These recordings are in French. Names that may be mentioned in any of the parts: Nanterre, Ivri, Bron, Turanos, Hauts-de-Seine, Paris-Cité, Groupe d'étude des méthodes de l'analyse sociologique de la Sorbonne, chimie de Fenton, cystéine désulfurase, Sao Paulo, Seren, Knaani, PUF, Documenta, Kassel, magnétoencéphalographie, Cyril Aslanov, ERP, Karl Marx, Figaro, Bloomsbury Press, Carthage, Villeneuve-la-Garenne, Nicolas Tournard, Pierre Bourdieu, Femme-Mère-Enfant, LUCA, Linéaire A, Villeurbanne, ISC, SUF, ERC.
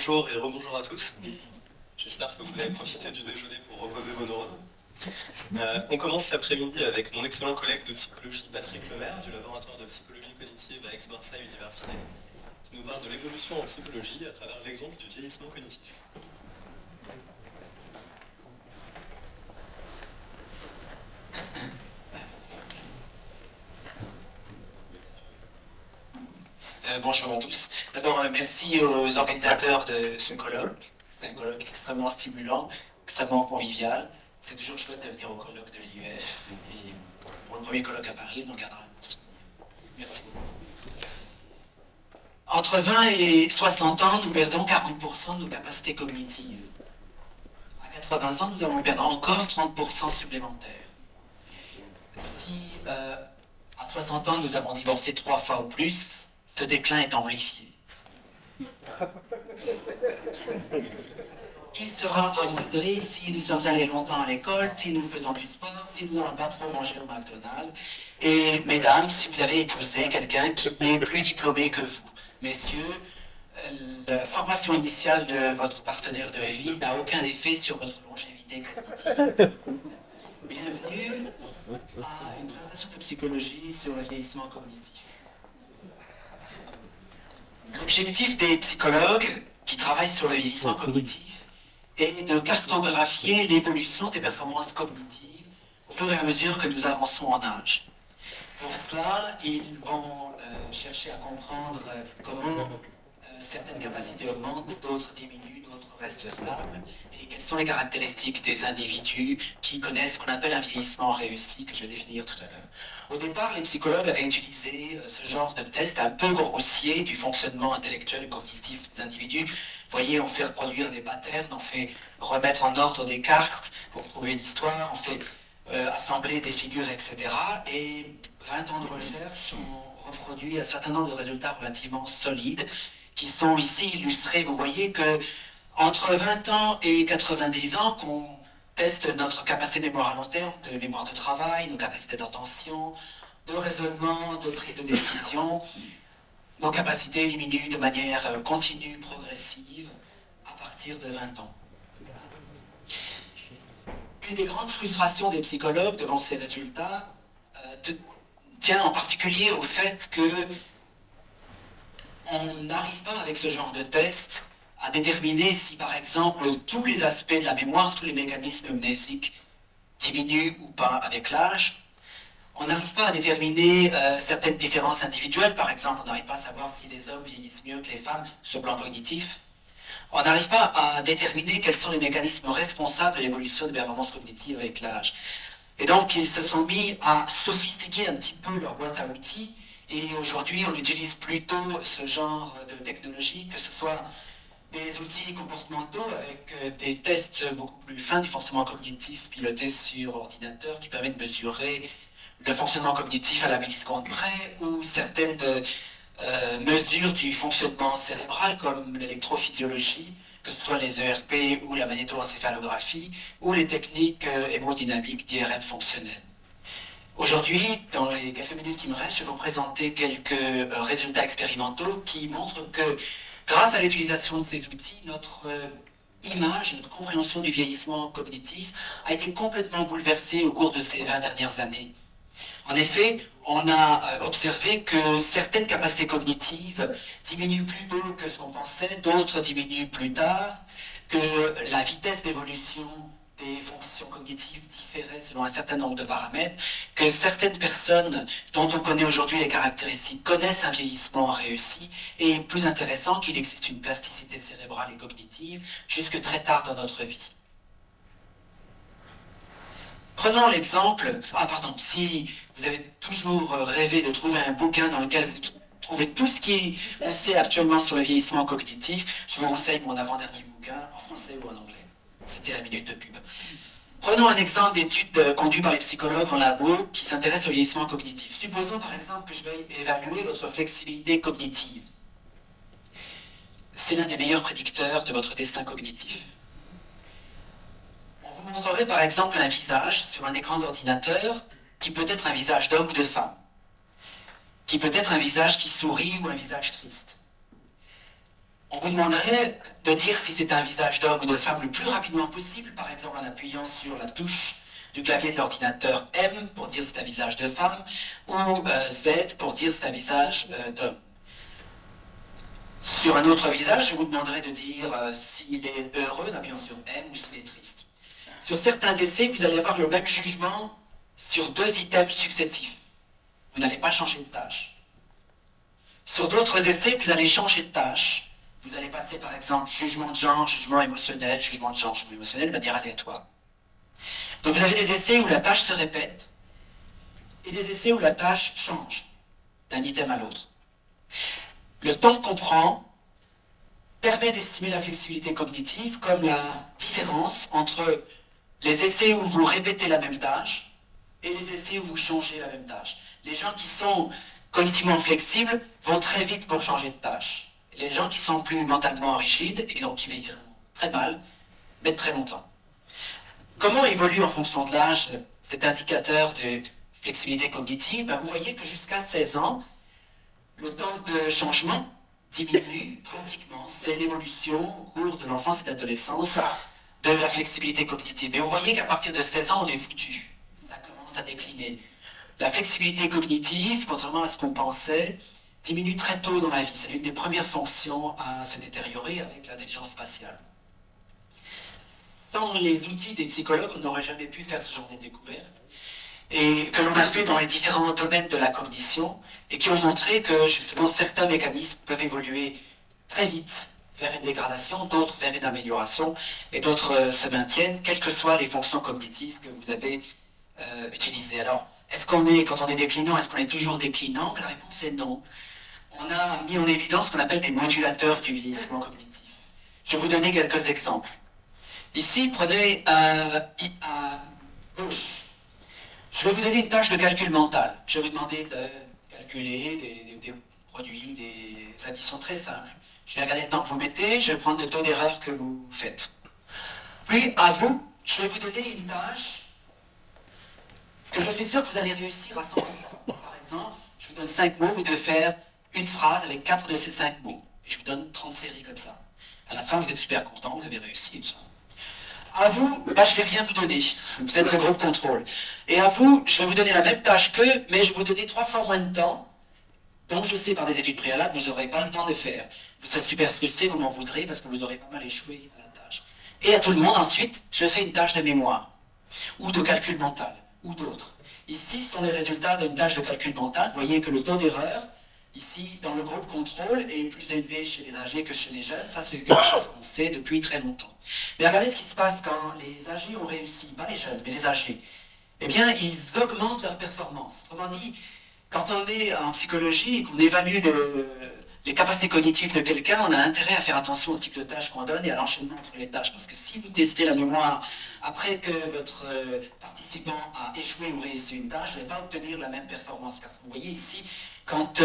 Bonjour et rebonjour à tous. J'espère que vous avez profité du déjeuner pour reposer vos neurones. On commence l'après-midi avec mon excellent collègue de psychologie Patrick Lemaire du Laboratoire de psychologie cognitive à Aix-Marseille Université, qui nous parle de l'évolution en psychologie à travers l'exemple du vieillissement cognitif. Bonjour à tous. D'abord, merci aux organisateurs de ce colloque. C'est un colloque extrêmement stimulant, extrêmement convivial. C'est toujours chouette de venir au colloque de l'IUF. Et pour le premier colloque à Paris, on en gardera un bon souvenir. Merci beaucoup. Entre 20 et 60 ans, nous perdons 40% de nos capacités cognitives. À 80 ans, nous allons perdre encore 30% supplémentaires. Si à 60 ans, nous avons divorcé 3 fois ou plus, ce déclin est amplifié. Il sera amoindri si nous sommes allés longtemps à l'école, si nous faisons du sport, si nous n'avons pas trop mangé au McDonald's. Et mesdames, si vous avez épousé quelqu'un qui n'est plus diplômé que vous. Messieurs, la formation initiale de votre partenaire de vie n'a aucun effet sur votre longévité cognitive. Bienvenue à une présentation de psychologie sur le vieillissement cognitif. L'objectif des psychologues qui travaillent sur le vieillissement cognitif est de cartographier l'évolution des performances cognitives au fur et à mesure que nous avançons en âge. Pour cela, ils vont chercher à comprendre comment certaines capacités augmentent, d'autres diminuent, d'autres restent stables, et quelles sont les caractéristiques des individus qui connaissent ce qu'on appelle un vieillissement réussi, que je vais définir tout à l'heure. Au départ, les psychologues avaient utilisé ce genre de test un peu grossier du fonctionnement intellectuel et cognitif des individus. Vous voyez, on fait reproduire des patterns, on fait remettre en ordre des cartes pour trouver l'histoire, on fait assembler des figures, etc. Et 20 ans de recherche ont reproduit un certain nombre de résultats relativement solides, qui sont ici illustrés. Vous voyez que entre 20 ans et 90 ans, qu'on teste notre capacité de mémoire à long terme, de mémoire de travail, nos capacités d'attention, de raisonnement, de prise de décision, nos capacités diminuent de manière continue, progressive, à partir de 20 ans. Une des grandes frustrations des psychologues devant ces résultats tient en particulier au fait que on n'arrive pas avec ce genre de test à déterminer si, par exemple, tous les aspects de la mémoire, tous les mécanismes amnésiques diminuent ou pas avec l'âge. On n'arrive pas à déterminer certaines différences individuelles. Par exemple, on n'arrive pas à savoir si les hommes vieillissent mieux que les femmes sur le plan cognitif. On n'arrive pas à déterminer quels sont les mécanismes responsables de l'évolution des performances cognitives avec l'âge. Et donc, ils se sont mis à sophistiquer un petit peu leur boîte à outils. Et aujourd'hui, on utilise plutôt ce genre de technologie, que ce soit des outils comportementaux avec des tests beaucoup plus fins du fonctionnement cognitif pilotés sur ordinateur qui permettent de mesurer le fonctionnement cognitif à la milliseconde près, ou certaines mesures du fonctionnement cérébral comme l'électrophysiologie, que ce soit les ERP ou la magnétoencéphalographie, ou les techniques hémodynamiques d'IRM fonctionnelles. Aujourd'hui, dans les quelques minutes qui me restent, je vais vous présenter quelques résultats expérimentaux qui montrent que, grâce à l'utilisation de ces outils, notre image, notre compréhension du vieillissement cognitif a été complètement bouleversée au cours de ces 20 dernières années. En effet, on a observé que certaines capacités cognitives diminuent plus tôt que ce qu'on pensait, d'autres diminuent plus tard, que la vitesse d'évolution des fonctions cognitives différaient selon un certain nombre de paramètres, que certaines personnes dont on connaît aujourd'hui les caractéristiques connaissent un vieillissement réussi, et plus intéressant qu'il existe une plasticité cérébrale et cognitive jusque très tard dans notre vie. Prenons l'exemple, si vous avez toujours rêvé de trouver un bouquin dans lequel vous trouvez tout ce qu'on sait actuellement sur le vieillissement cognitif, je vous conseille mon avant-dernier bouquin en français ou en anglais. C'était la minute de pub. Prenons un exemple d'études conduites par les psychologues en labo qui s'intéressent au vieillissement cognitif. Supposons par exemple que je vais évaluer votre flexibilité cognitive. C'est l'un des meilleurs prédicteurs de votre destin cognitif. On vous montrerait par exemple un visage sur un écran d'ordinateur qui peut être un visage d'homme ou de femme, qui peut être un visage qui sourit ou un visage triste. On vous demanderait de dire si c'est un visage d'homme ou de femme le plus rapidement possible, par exemple en appuyant sur la touche du clavier de l'ordinateur M pour dire c'est un visage de femme, ou Z pour dire c'est un visage d'homme. Sur un autre visage, je vous demanderai de dire s'il est heureux en appuyant sur M ou s'il est triste. Sur certains essais, vous allez avoir le même jugement sur deux items successifs. Vous n'allez pas changer de tâche. Sur d'autres essais, vous allez changer de tâche. Vous allez passer par exemple jugement de genre, jugement de genre, jugement émotionnel de manière aléatoire. Donc vous avez des essais où la tâche se répète et des essais où la tâche change d'un item à l'autre. Le temps qu'on prend permet d'estimer la flexibilité cognitive comme la différence entre les essais où vous répétez la même tâche et les essais où vous changez la même tâche. Les gens qui sont cognitivement flexibles vont très vite pour changer de tâche. Les gens qui sont plus mentalement rigides et donc qui vivent très mal, mettent très longtemps. Comment évolue en fonction de l'âge cet indicateur de flexibilité cognitive? Vous voyez que jusqu'à 16 ans, le temps de changement diminue pratiquement. C'est l'évolution au cours de l'enfance et de l'adolescence de la flexibilité cognitive. Mais vous voyez qu'à partir de 16 ans, on est foutu. Ça commence à décliner. La flexibilité cognitive, contrairement à ce qu'on pensait, diminue très tôt dans la vie. C'est l'une des premières fonctions à se détériorer avec l'intelligence spatiale. Sans les outils des psychologues, on n'aurait jamais pu faire ce genre de découverte. Et que l'on a fait dans les différents domaines de la cognition, et qui ont montré que justement certains mécanismes peuvent évoluer très vite vers une dégradation, d'autres vers une amélioration, et d'autres se maintiennent, quelles que soient les fonctions cognitives que vous avez utilisées. Alors, est-ce qu'on est, quand on est déclinant, est-ce qu'on est toujours déclinant? La réponse est non. On a mis en évidence ce qu'on appelle des modulateurs du vieillissement cognitif. Je vais vous donner quelques exemples. Ici, prenez à gauche. Je vais vous donner une tâche de calcul mental. Je vais vous demander de calculer des produits, des additions très simples. Je vais regarder le temps que vous mettez, je vais prendre le taux d'erreur que vous faites. Puis, à vous, je vais vous donner une tâche que je suis sûr que vous allez réussir à 100%. Par exemple, je vous donne 5 mots, vous devez faire une phrase avec 4 de ces 5 mots. Et je vous donne 30 séries comme ça. À la fin, vous êtes super content, vous avez réussi. Ça. À vous, bah, je ne vais rien vous donner. Vous êtes le groupe contrôle. Et à vous, je vais vous donner la même tâche qu'eux, mais je vais vous donner 3 fois moins de temps. Donc je sais par des études préalables, vous n'aurez pas le temps de faire. Vous serez super frustré, vous m'en voudrez parce que vous aurez pas mal échoué à la tâche. Et à tout le monde, ensuite, je fais une tâche de mémoire, ou de calcul mental, ou d'autres. Ici, ce sont les résultats d'une tâche de calcul mental. Vous voyez que le taux d'erreur, ici, dans le groupe contrôle, est plus élevé chez les âgés que chez les jeunes. Ça, c'est quelque chose qu'on sait depuis très longtemps. Mais regardez ce qui se passe quand les âgés ont réussi, pas les jeunes, mais les âgés. Eh bien, ils augmentent leur performance. Autrement dit, quand on est en psychologie et qu'on évalue les capacités cognitives de quelqu'un, on a intérêt à faire attention au type de tâches qu'on donne et à l'enchaînement entre les tâches. Parce que si vous testez la mémoire après que votre participant a échoué ou réussi une tâche, vous n'allez pas obtenir la même performance. Car vous voyez ici, quand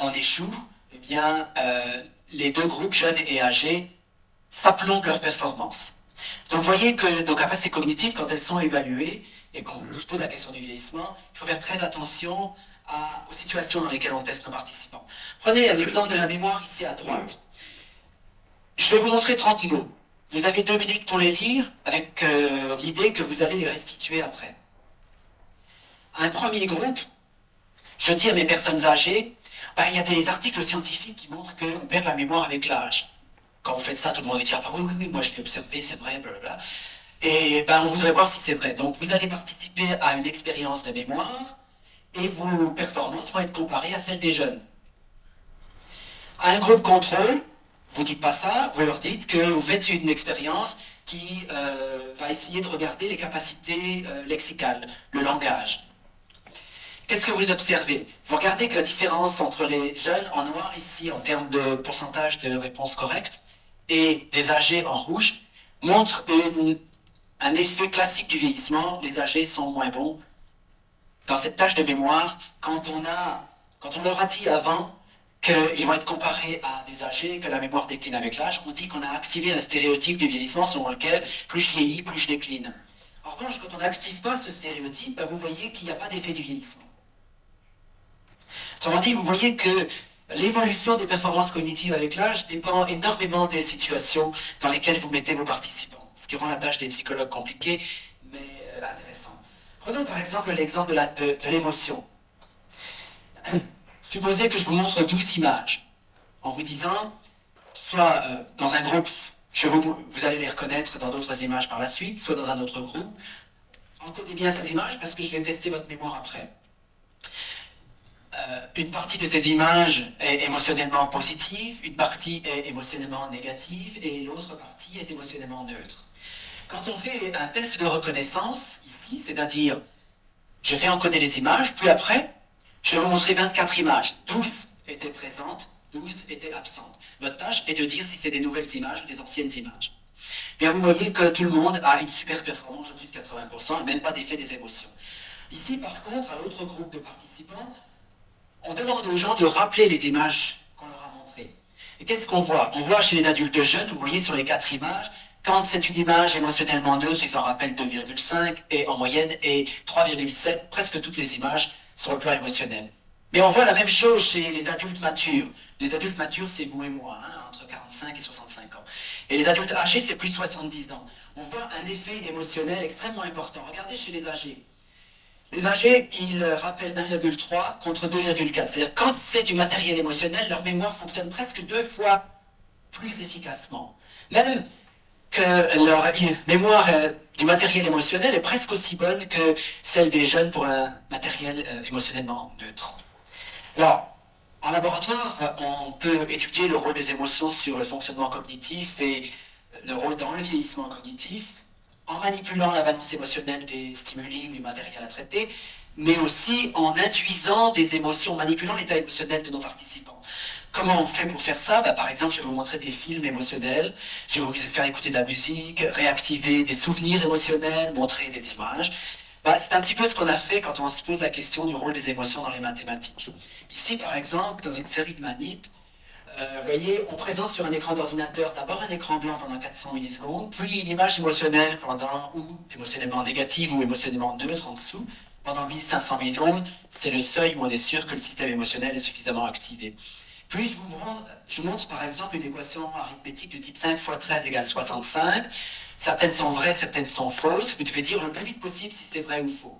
on échoue, eh bien, les deux groupes, jeunes et âgés, s'applombent leur performance. Donc vous voyez que nos capacités cognitives, quand elles sont évaluées, et qu'on se pose la question du vieillissement, il faut faire très attention aux situations dans lesquelles on teste nos participants. Prenez l'exemple de la mémoire ici à droite. Je vais vous montrer 30 mots. Vous avez 2 minutes pour les lire, avec l'idée que vous allez les restituer après. Un premier groupe, je dis à mes personnes âgées, il y a des articles scientifiques qui montrent qu'on perd la mémoire avec l'âge. Quand vous faites ça, tout le monde va dire, oui, moi je l'ai observé, c'est vrai, blablabla. Et on voudrait voir si c'est vrai. Donc vous allez participer à une expérience de mémoire, et vos performances vont être comparées à celles des jeunes. À un groupe contrôle, vous ne dites pas ça, vous leur dites que vous faites une expérience qui va essayer de regarder les capacités lexicales, le langage. Qu'est-ce que vous observez? Vous regardez que la différence entre les jeunes en noir ici, en termes de pourcentage de réponses correctes, et les âgés en rouge, montre un effet classique du vieillissement. Les âgés sont moins bons dans cette tâche de mémoire, quand on leur a dit avant qu'ils vont être comparés à des âgés, que la mémoire décline avec l'âge, on dit qu'on a activé un stéréotype du vieillissement selon lequel plus je vieillis, plus je décline. En revanche, quand on n'active pas ce stéréotype, vous voyez qu'il n'y a pas d'effet du vieillissement. Autrement dit, vous voyez que L'évolution des performances cognitives avec l'âge dépend énormément des situations dans lesquelles vous mettez vos participants, ce qui rend la tâche des psychologues compliquée, mais intéressante. Prenons par exemple l'exemple de l'émotion. Supposez que je vous montre 12 images, en vous disant, soit dans un groupe, vous allez les reconnaître dans d'autres images par la suite, soit dans un autre groupe. Encodez bien ces images parce que je vais tester votre mémoire après. Une partie de ces images est émotionnellement positive, une partie est émotionnellement négative et l'autre partie est émotionnellement neutre. Quand on fait un test de reconnaissance, ici, c'est-à-dire, je vais encoder les images, puis après, je vais vous montrer 24 images. 12 étaient présentes, 12 étaient absentes. Votre tâche est de dire si c'est des nouvelles images ou des anciennes images. Bien, vous voyez que tout le monde a une super performance au-dessus de 80%, même pas d'effet des émotions. Ici, par contre, à l'autre groupe de participants, on demande aux gens de rappeler les images qu'on leur a montrées. Et qu'est-ce qu'on voit? On voit chez les adultes jeunes, vous voyez sur les 4 images, quand c'est une image émotionnellement neutre, ils en rappellent 2,5 et en moyenne et 3,7, presque toutes les images sur le plan émotionnel. Mais on voit la même chose chez les adultes matures. Les adultes matures, c'est vous et moi, hein, entre 45 et 65 ans. Et les adultes âgés, c'est plus de 70 ans. On voit un effet émotionnel extrêmement important. Regardez chez les âgés. Les âgés, ils rappellent 1,3 contre 2,4. C'est-à-dire quand c'est du matériel émotionnel, leur mémoire fonctionne presque 2 fois plus efficacement. Même que leur mémoire du matériel émotionnel est presque aussi bonne que celle des jeunes pour un matériel émotionnellement neutre. Alors, en laboratoire, on peut étudier le rôle des émotions sur le fonctionnement cognitif et le rôle dans le vieillissement cognitif, en manipulant la valence émotionnelle des stimuli, du matériel à traiter, mais aussi en induisant des émotions, manipulant l'état émotionnel de nos participants. Comment on fait pour faire ça? Par exemple, je vais vous montrer des films émotionnels, je vais vous faire écouter de la musique, réactiver des souvenirs émotionnels, montrer des images. C'est un petit peu ce qu'on a fait quand on se pose la question du rôle des émotions dans les mathématiques. Ici, par exemple, dans une série de manips, vous voyez, on présente sur un écran d'ordinateur d'abord un écran blanc pendant 400 millisecondes, puis une image émotionnelle pendant, ou émotionnellement négative ou émotionnellement neutre en dessous, pendant 1500 millisecondes. C'est le seuil où on est sûr que le système émotionnel est suffisamment activé. Puis je vous montre par exemple une équation arithmétique du type 5 x 13 égale 65. Certaines sont vraies, certaines sont fausses. Vous devez dire le plus vite possible si c'est vrai ou faux.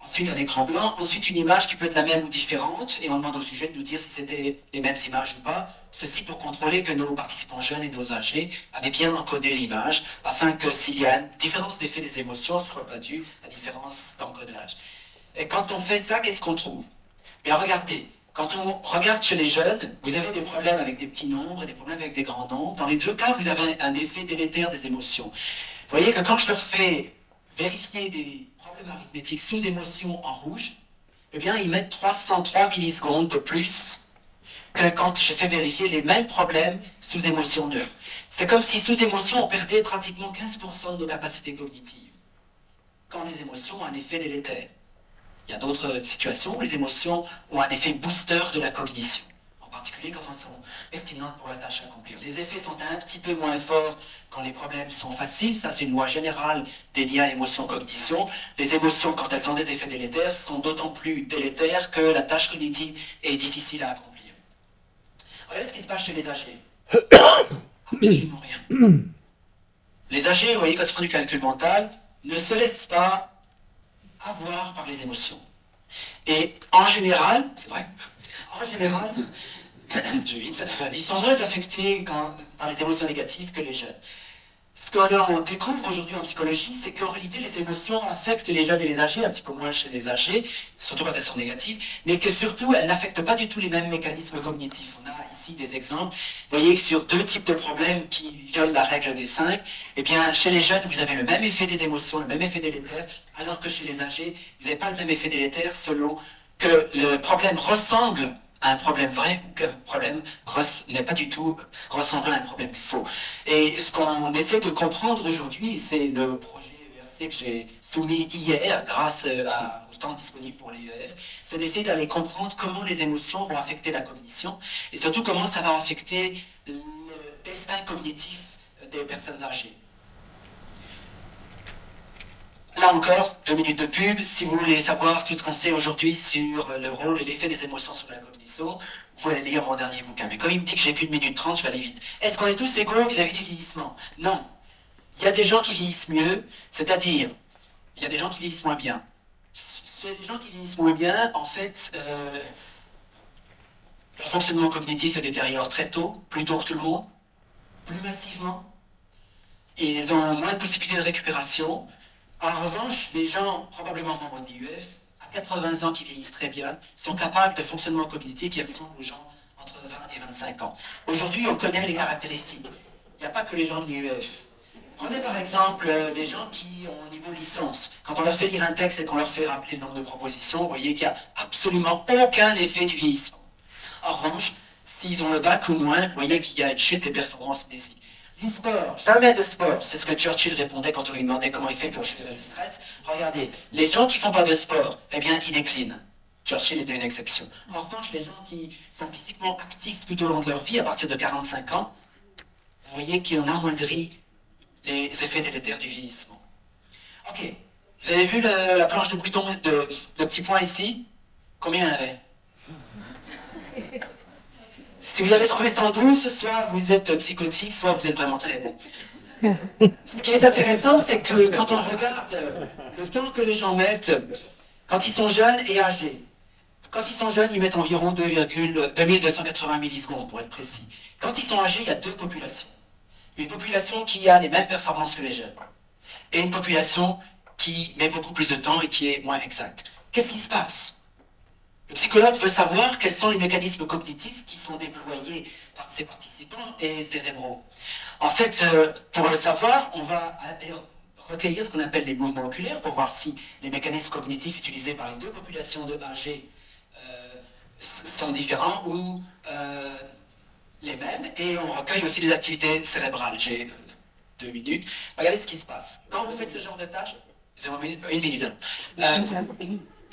Ensuite, un écran blanc, ensuite une image qui peut être la même ou différente, et on demande au sujet de nous dire si c'était les mêmes images ou pas, ceci pour contrôler que nos participants jeunes et nos âgés avaient bien encodé l'image, afin que s'il y a une différence d'effet des émotions, ce ne soit pas dû à différence d'encodage. Et quand on fait ça, qu'est-ce qu'on trouve? Bien, regardez, quand on regarde chez les jeunes, vous avez des problèmes avec des petits nombres et des problèmes avec des grands nombres. Dans les deux cas, vous avez un effet délétère des émotions. Vous voyez que quand je leur fais vérifier des problèmes arithmétiques sous émotion en rouge, eh bien, ils mettent 303 millisecondes de plus que quand je fais vérifier les mêmes problèmes sous émotion neutre. C'est comme si sous émotion, on perdait pratiquement 15% de nos capacités cognitives, quand les émotions ont un effet délétère. Il y a d'autres situations où les émotions ont un effet booster de la cognition, en particulier quand elles sont pertinentes pour la tâche à accomplir. Les effets sont un petit peu moins forts quand les problèmes sont faciles, ça c'est une loi générale des liens émotion-cognition. Les émotions, quand elles ont des effets délétères, sont d'autant plus délétères que la tâche cognitive est difficile à accomplir. Regardez ce qui se passe chez les âgés. Absolument rien. Les âgés, vous voyez, quand ils font du calcul mental, ne se laissent pas avoir par les émotions. Et en général, c'est vrai, en général, ils sont moins affectés par les émotions négatives que les jeunes. Ce qu'on découvre aujourd'hui en psychologie, c'est qu'en réalité, les émotions affectent les jeunes et les âgés, un petit peu moins chez les âgés, surtout quand elles sont négatives, mais que surtout, elles n'affectent pas du tout les mêmes mécanismes cognitifs. On a ici des exemples. Vous voyez que sur 2 types de problèmes qui violent la règle des 5, eh bien, chez les jeunes, vous avez le même effet des émotions, le même effet délétère, alors que chez les âgés, vous n'avez pas le même effet délétère selon que le problème ressemble un problème vrai ou qu'un problème n'est pas du tout ressemblant à un problème faux. Et ce qu'on essaie de comprendre aujourd'hui, c'est le projet ERC que j'ai soumis hier, grâce au temps disponible pour l'IUF, c'est d'essayer d'aller comprendre comment les émotions vont affecter la cognition, et surtout comment ça va affecter le destin cognitif des personnes âgées. Là encore, 2 minutes de pub, si vous voulez savoir tout ce qu'on sait aujourd'hui sur le rôle et l'effet des émotions sur la cognition, vous pouvez aller lire mon dernier bouquin. Mais quand il me dit que j'ai qu'1 minute 30, je vais aller vite. Est-ce qu'on est tous égaux vis-à-vis du vieillissement? Non. Il y a des gens qui vieillissent mieux, c'est-à-dire, il y a des gens qui vieillissent moins bien. Il y a des gens qui vieillissent moins bien, en fait, le fonctionnement cognitif se détériore très tôt, plus tôt que tout le monde, plus massivement. Ils ont moins de possibilités de récupération. En revanche, les gens, probablement membres de l'IUF, à 80 ans qui vieillissent très bien, sont capables de fonctionnement cognitif qui ressemble aux gens entre 20 et 25 ans. Aujourd'hui, on connaît les caractéristiques. Il n'y a pas que les gens de l'IUF. Prenez par exemple les gens qui ont niveau licence. Quand on leur fait lire un texte et qu'on leur fait rappeler le nombre de propositions, vous voyez qu'il n'y a absolument aucun effet du vieillissement. En revanche, s'ils ont le bac ou moins, vous voyez qu'il y a une chute des performances physiques. Du sport, jamais de sport, c'est ce que Churchill répondait quand on lui demandait comment il fait pour gérer le stress. Regardez, les gens qui ne font pas de sport, eh bien, ils déclinent. Churchill était une exception. En revanche, les gens qui sont physiquement actifs tout au long de leur vie, à partir de 45 ans, vous voyez qu'on amoindrit les effets délétères du vieillissement. Ok, vous avez vu la planche de Pluton, de petits points ici? Combien il y en avait? Si vous avez trouvé 112, soit vous êtes psychotique, soit vous êtes vraiment très bon. Ce qui est intéressant, c'est que quand on regarde le temps que les gens mettent, quand ils sont jeunes et âgés, quand ils sont jeunes, ils mettent environ 2280 millisecondes, pour être précis. Quand ils sont âgés, il y a deux populations. Une population qui a les mêmes performances que les jeunes, et une population qui met beaucoup plus de temps et qui est moins exacte. Qu'est-ce qui se passe? Le psychologue veut savoir quels sont les mécanismes cognitifs qui sont déployés par ses participants et cérébraux. En fait, pour le savoir, on va recueillir ce qu'on appelle les mouvements oculaires pour voir si les mécanismes cognitifs utilisés par les deux populations de âgés sont différents ou les mêmes. Et on recueille aussi les activités cérébrales. J'ai 2 minutes. Regardez ce qui se passe. Quand vous faites ce genre de tâche, 1 minute.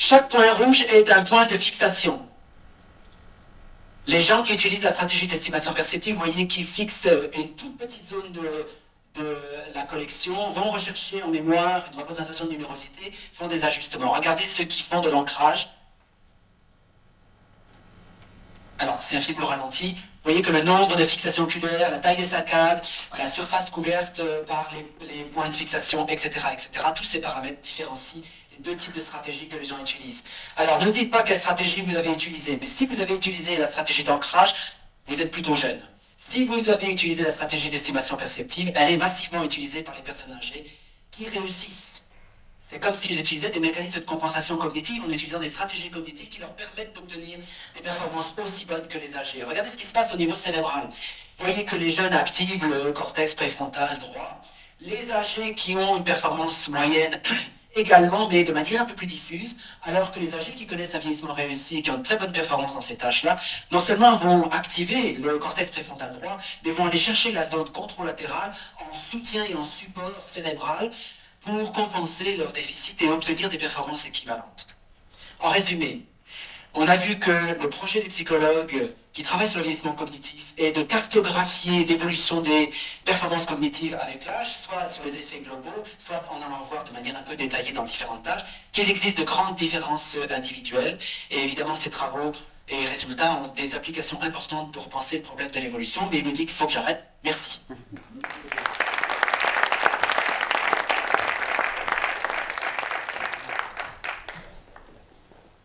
Chaque point rouge est un point de fixation. Les gens qui utilisent la stratégie d'estimation perceptive, vous voyez qu'ils fixent une toute petite zone de la collection, vont rechercher en mémoire une représentation de numérosité, font des ajustements. Regardez ceux qui font de l'ancrage. Alors, c'est un film au ralenti. Vous voyez que le nombre de fixations oculaires, la taille des saccades, la surface couverte par les points de fixation, etc., tous ces paramètres différencient deux types de stratégies que les gens utilisent. Alors, ne me dites pas quelle stratégie vous avez utilisée, mais si vous avez utilisé la stratégie d'ancrage, vous êtes plutôt jeune. Si vous avez utilisé la stratégie d'estimation perceptive, elle est massivement utilisée par les personnes âgées qui réussissent. C'est comme s'ils utilisaient des mécanismes de compensation cognitive en utilisant des stratégies cognitives qui leur permettent d'obtenir des performances aussi bonnes que les âgés. Regardez ce qui se passe au niveau cérébral. Vous voyez que les jeunes activent le cortex préfrontal droit. Les âgés qui ont une performance moyenne également, mais de manière un peu plus diffuse, alors que les âgés qui connaissent un vieillissement réussi, qui ont de très bonnes performances dans ces tâches-là, non seulement vont activer le cortex préfrontal droit, mais vont aller chercher la zone contralatérale en soutien et en support cérébral pour compenser leur déficit et obtenir des performances équivalentes. En résumé, on a vu que le projet des psychologues qui travaillent sur le vieillissement cognitif est de cartographier l'évolution des performances cognitives avec l'âge, soit sur les effets globaux, soit en allant voir de manière un peu détaillée dans différentes tâches, qu'il existe de grandes différences individuelles. Et évidemment, ces travaux et résultats ont des applications importantes pour penser le problème de l'évolution. Mais il me dit qu'il faut que j'arrête. Merci.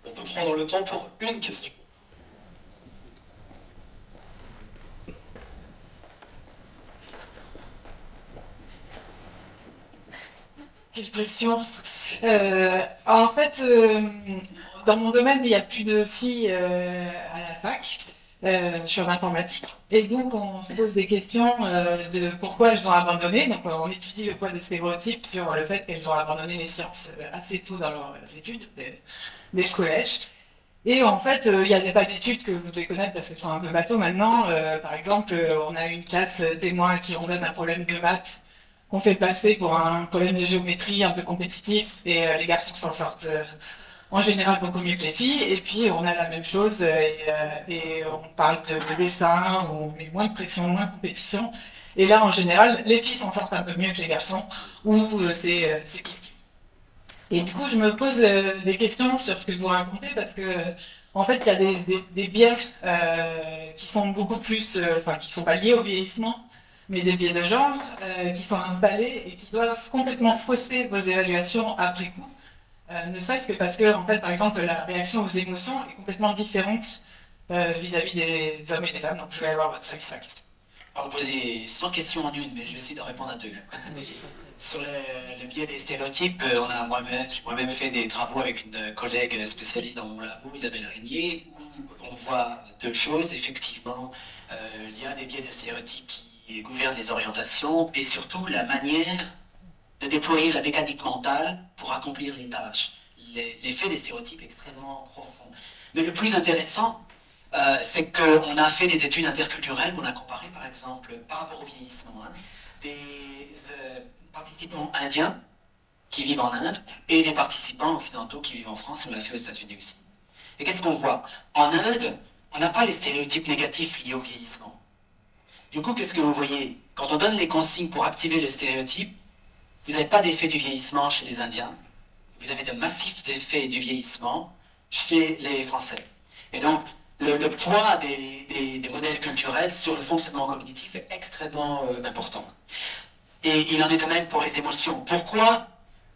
On peut prendre le temps pour une question. Expression. En fait, dans mon domaine, il n'y a plus de filles à la fac sur l'informatique. Et donc, on se pose des questions de pourquoi elles ont abandonné. Donc, on étudie le poids des stéréotypes sur le fait qu'elles ont abandonné les sciences assez tôt dans leurs études, dès le collège. Et en fait, il y a des tas d'études que vous devez connaître parce qu'elles sont un peu bateaux maintenant. Par exemple, on a une classe témoin qui on donne un problème de maths. On fait passer pour un problème de géométrie un peu compétitif et les garçons s'en sortent en général beaucoup mieux que les filles. Et puis on a la même chose et on parle de dessin, on met moins de pression, moins de compétition. Et là en général, les filles s'en sortent un peu mieux que les garçons ou c'est Et du coup, je me pose des questions sur ce que vous racontez, parce que en fait, il y a des biais qui sont beaucoup plus, enfin, qui ne sont pas liés au vieillissement, mais des biais de genre qui sont installés et qui doivent complètement fausser vos évaluations après coup, ne serait-ce que parce que, en fait, par exemple, la réaction aux émotions est complètement différente vis-à-vis des hommes et des femmes. Donc, je vais avoir votre service à la question. Alors, vous posez 100 questions en une, mais je vais essayer de répondre à deux. Sur le biais des stéréotypes, on a moi-même fait des travaux avec une collègue spécialiste dans mon labo, Isabelle Régnier, où on voit deux choses. Effectivement, il y a des biais de stéréotypes qui gouvernent les orientations et surtout la manière de déployer la mécanique mentale pour accomplir les tâches. L'effet des stéréotypes est extrêmement profond. Mais le plus intéressant, c'est qu'on a fait des études interculturelles, on a comparé par exemple, par rapport au vieillissement, hein, des participants indiens qui vivent en Inde et des participants occidentaux qui vivent en France, et on l'a fait aux États-Unis aussi. Et qu'est-ce qu'on voit? En Inde, on n'a pas les stéréotypes négatifs liés au vieillissement. Du coup, qu'est-ce que vous voyez? Quand on donne les consignes pour activer le stéréotype, vous n'avez pas d'effet du vieillissement chez les Indiens, vous avez de massifs effets du vieillissement chez les Français. Et donc, le poids des modèles culturels sur le fonctionnement cognitif est extrêmement important. Et il en est de même pour les émotions. Pourquoi?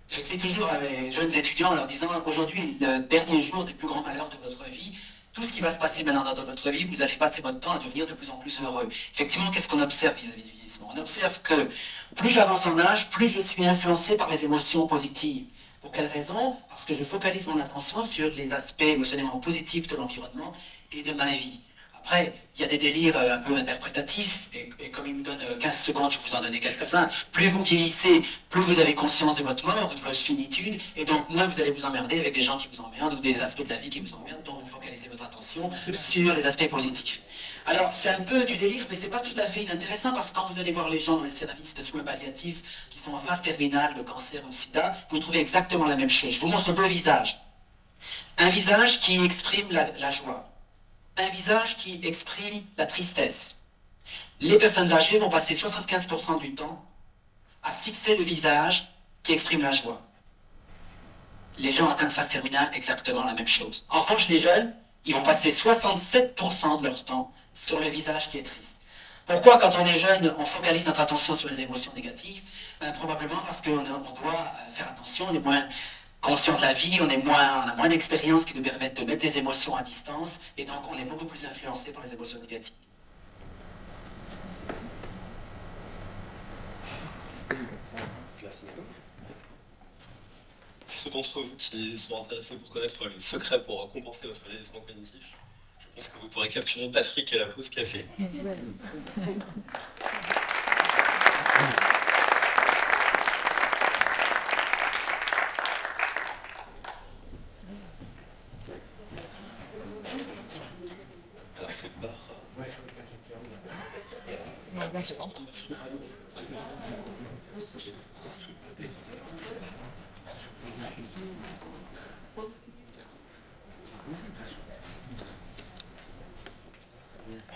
J'explique toujours à mes jeunes étudiants en leur disant « Aujourd'hui, le dernier jour du plus grand malheur de votre vie, tout ce qui va se passer maintenant dans votre vie, vous allez passer votre temps à devenir de plus en plus heureux. » Effectivement, qu'est-ce qu'on observe vis-à-vis du vieillissement? On observe que plus j'avance en âge, plus je suis influencé par les émotions positives. Pour quelle raison? Parce que je focalise mon attention sur les aspects émotionnellement positifs de l'environnement et de ma vie. Après, il y a des délires un peu interprétatifs, et comme il me donne 15 secondes, je vais vous en donner quelques-uns. Plus vous vieillissez, plus vous avez conscience de votre mort, de votre finitude, et donc moins vous allez vous emmerder avec des gens qui vous emmerdent ou des aspects de la vie qui vous emmerdent, donc vous focalisez votre attention sur les aspects positifs. Alors, c'est un peu du délire, mais c'est pas tout à fait inintéressant, parce que quand vous allez voir les gens dans les services de soins palliatifs qui sont en phase terminale de cancer ou sida, vous trouvez exactement la même chose. Je vous montre deux visages. Un visage qui exprime la joie. Un visage qui exprime la tristesse. Les personnes âgées vont passer 75% du temps à fixer le visage qui exprime la joie. Les gens atteints de phase terminale, exactement la même chose. En revanche, les jeunes, ils vont passer 67% de leur temps sur le visage qui est triste. Pourquoi, quand on est jeune, on focalise notre attention sur les émotions négatives? Probablement parce qu'on doit faire attention, on est moins conscient de la vie, on a moins d'expériences qui nous permettent de mettre des émotions à distance, et donc on est beaucoup plus influencé par les émotions négatives. Ceux d'entre vous qui sont intéressés pour connaître les secrets pour compenser votre vieillissement cognitif, je pense que vous pourrez capturer Patrick et la pause café.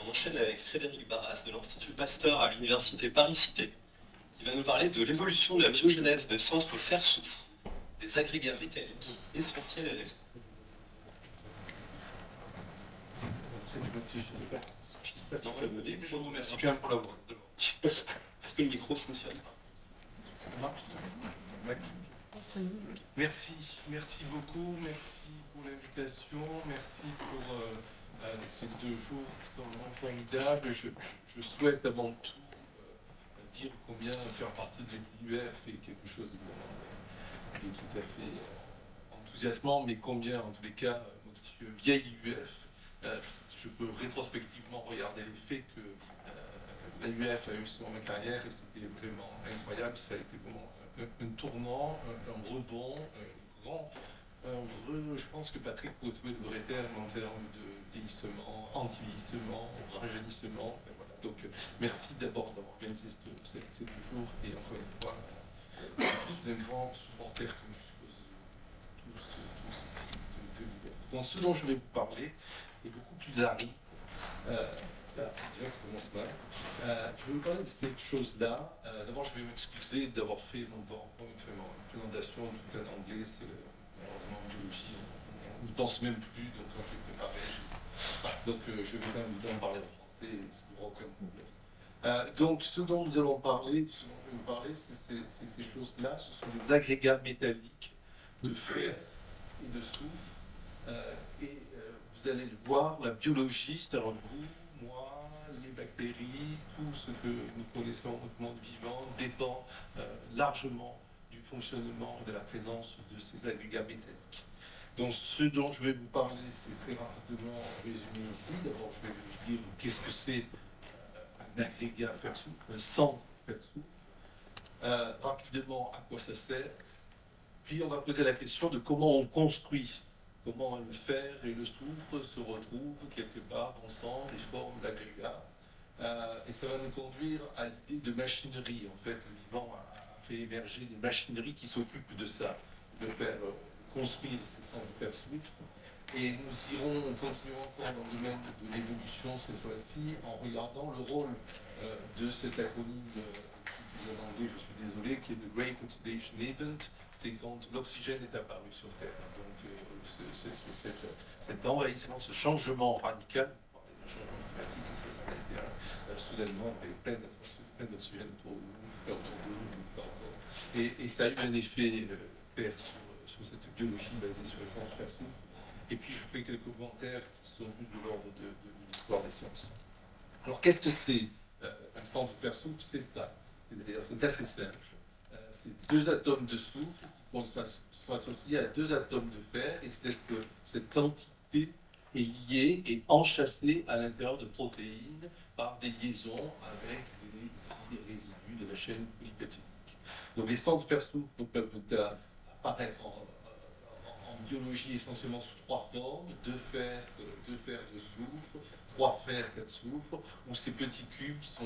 On enchaîne avec Frédéric Barras de l'Institut Pasteur à l'Université Paris-Cité. Il va nous parler de l'évolution de la biogenèse des sens au fer-soufre, des agrégats métalliques essentiels à la vie. Non, je vous remercie bien pour la voix. Est-ce que le micro fonctionne? Merci beaucoup, merci pour l'invitation, merci pour ces deux jours qui sont vraiment formidables. Je souhaite avant tout dire combien faire partie de l'IUF est quelque chose qui est tout à fait enthousiasmant, mais combien en tous les cas, monsieur vieil IUF, je peux rétrospectivement regarder les faits que l'IUF a eu sur ma carrière, et c'était vraiment incroyable. Ça a été vraiment un tournant, un rebond, un grand. Je pense que Patrick peut trouver le vrai terme en termes de vieillissement, anti-vieillissement, rajeunissement. Voilà. Donc merci d'abord d'avoir organisé ces deux jours, et encore une fois, je suis un grand supporter comme je suppose tous ici de l'IUF. Donc ce dont je vais vous parler est beaucoup plus aride. Déjà, ça commence mal. Je vais vous parler de quelque chose là. D'abord, je vais m'excuser d'avoir fait ma présentation tout en anglais. C'est en biologie, on ne danse même plus. Donc, quand je l'ai préparé, je vais quand même vous en parler en français. Ce que vous reconnaissez. Donc, ce dont nous allons parler, c'est ces choses-là. Ce sont des agrégats métalliques de fer et de soufre. Vous allez le voir, la biologie, c'est-à-dire vous, moi, les bactéries, tout ce que nous connaissons au monde vivant dépend largement du fonctionnement de la présence de ces agrégats métalliques. Donc, ce dont je vais vous parler, c'est très rapidement résumé ici. D'abord, je vais vous dire qu'est-ce que c'est un agrégat fer-soufre, un centre fer-soufre, rapidement à quoi ça sert. Puis, on va poser la question de comment on construit. Comment le fer et le soufre se retrouvent quelque part ensemble et forment l'agrégat. Et ça va nous conduire à l'idée de machinerie. En fait, le vivant a fait émerger des machineries qui s'occupent de ça, de faire construire ces centres fer-soufre. Et nous irons, nous continuerons encore dans le domaine de l'évolution cette fois-ci, en regardant le rôle de cet acronyme en anglais, je suis désolé, qui est le Great Oxidation Event. C'est quand l'oxygène est apparu sur Terre. Donc, cet envahissement, ce changement radical, un changement climatique, ça s'arrêtait soudainement avec plein d'oxygène autour de nous. Et ça a eu un effet pervers sur cette biologie basée sur les centres fer-soufre. Et puis, je fais quelques commentaires qui sont de l'ordre de l'histoire des sciences. Alors, qu'est-ce que c'est un centre fer-soufre? C'est ça. C'est assez simple. C'est deux atomes de soufre qui sont associés à deux atomes de fer, et cette entité est liée et enchâssée à l'intérieur de protéines par des liaisons avec des résidus de la chaîne polypeptidique. Donc les centres fer-soufre peuvent apparaître en biologie essentiellement sous trois formes, deux fers de soufre, trois fers, quatre soufres, ou ces petits cubes qui sont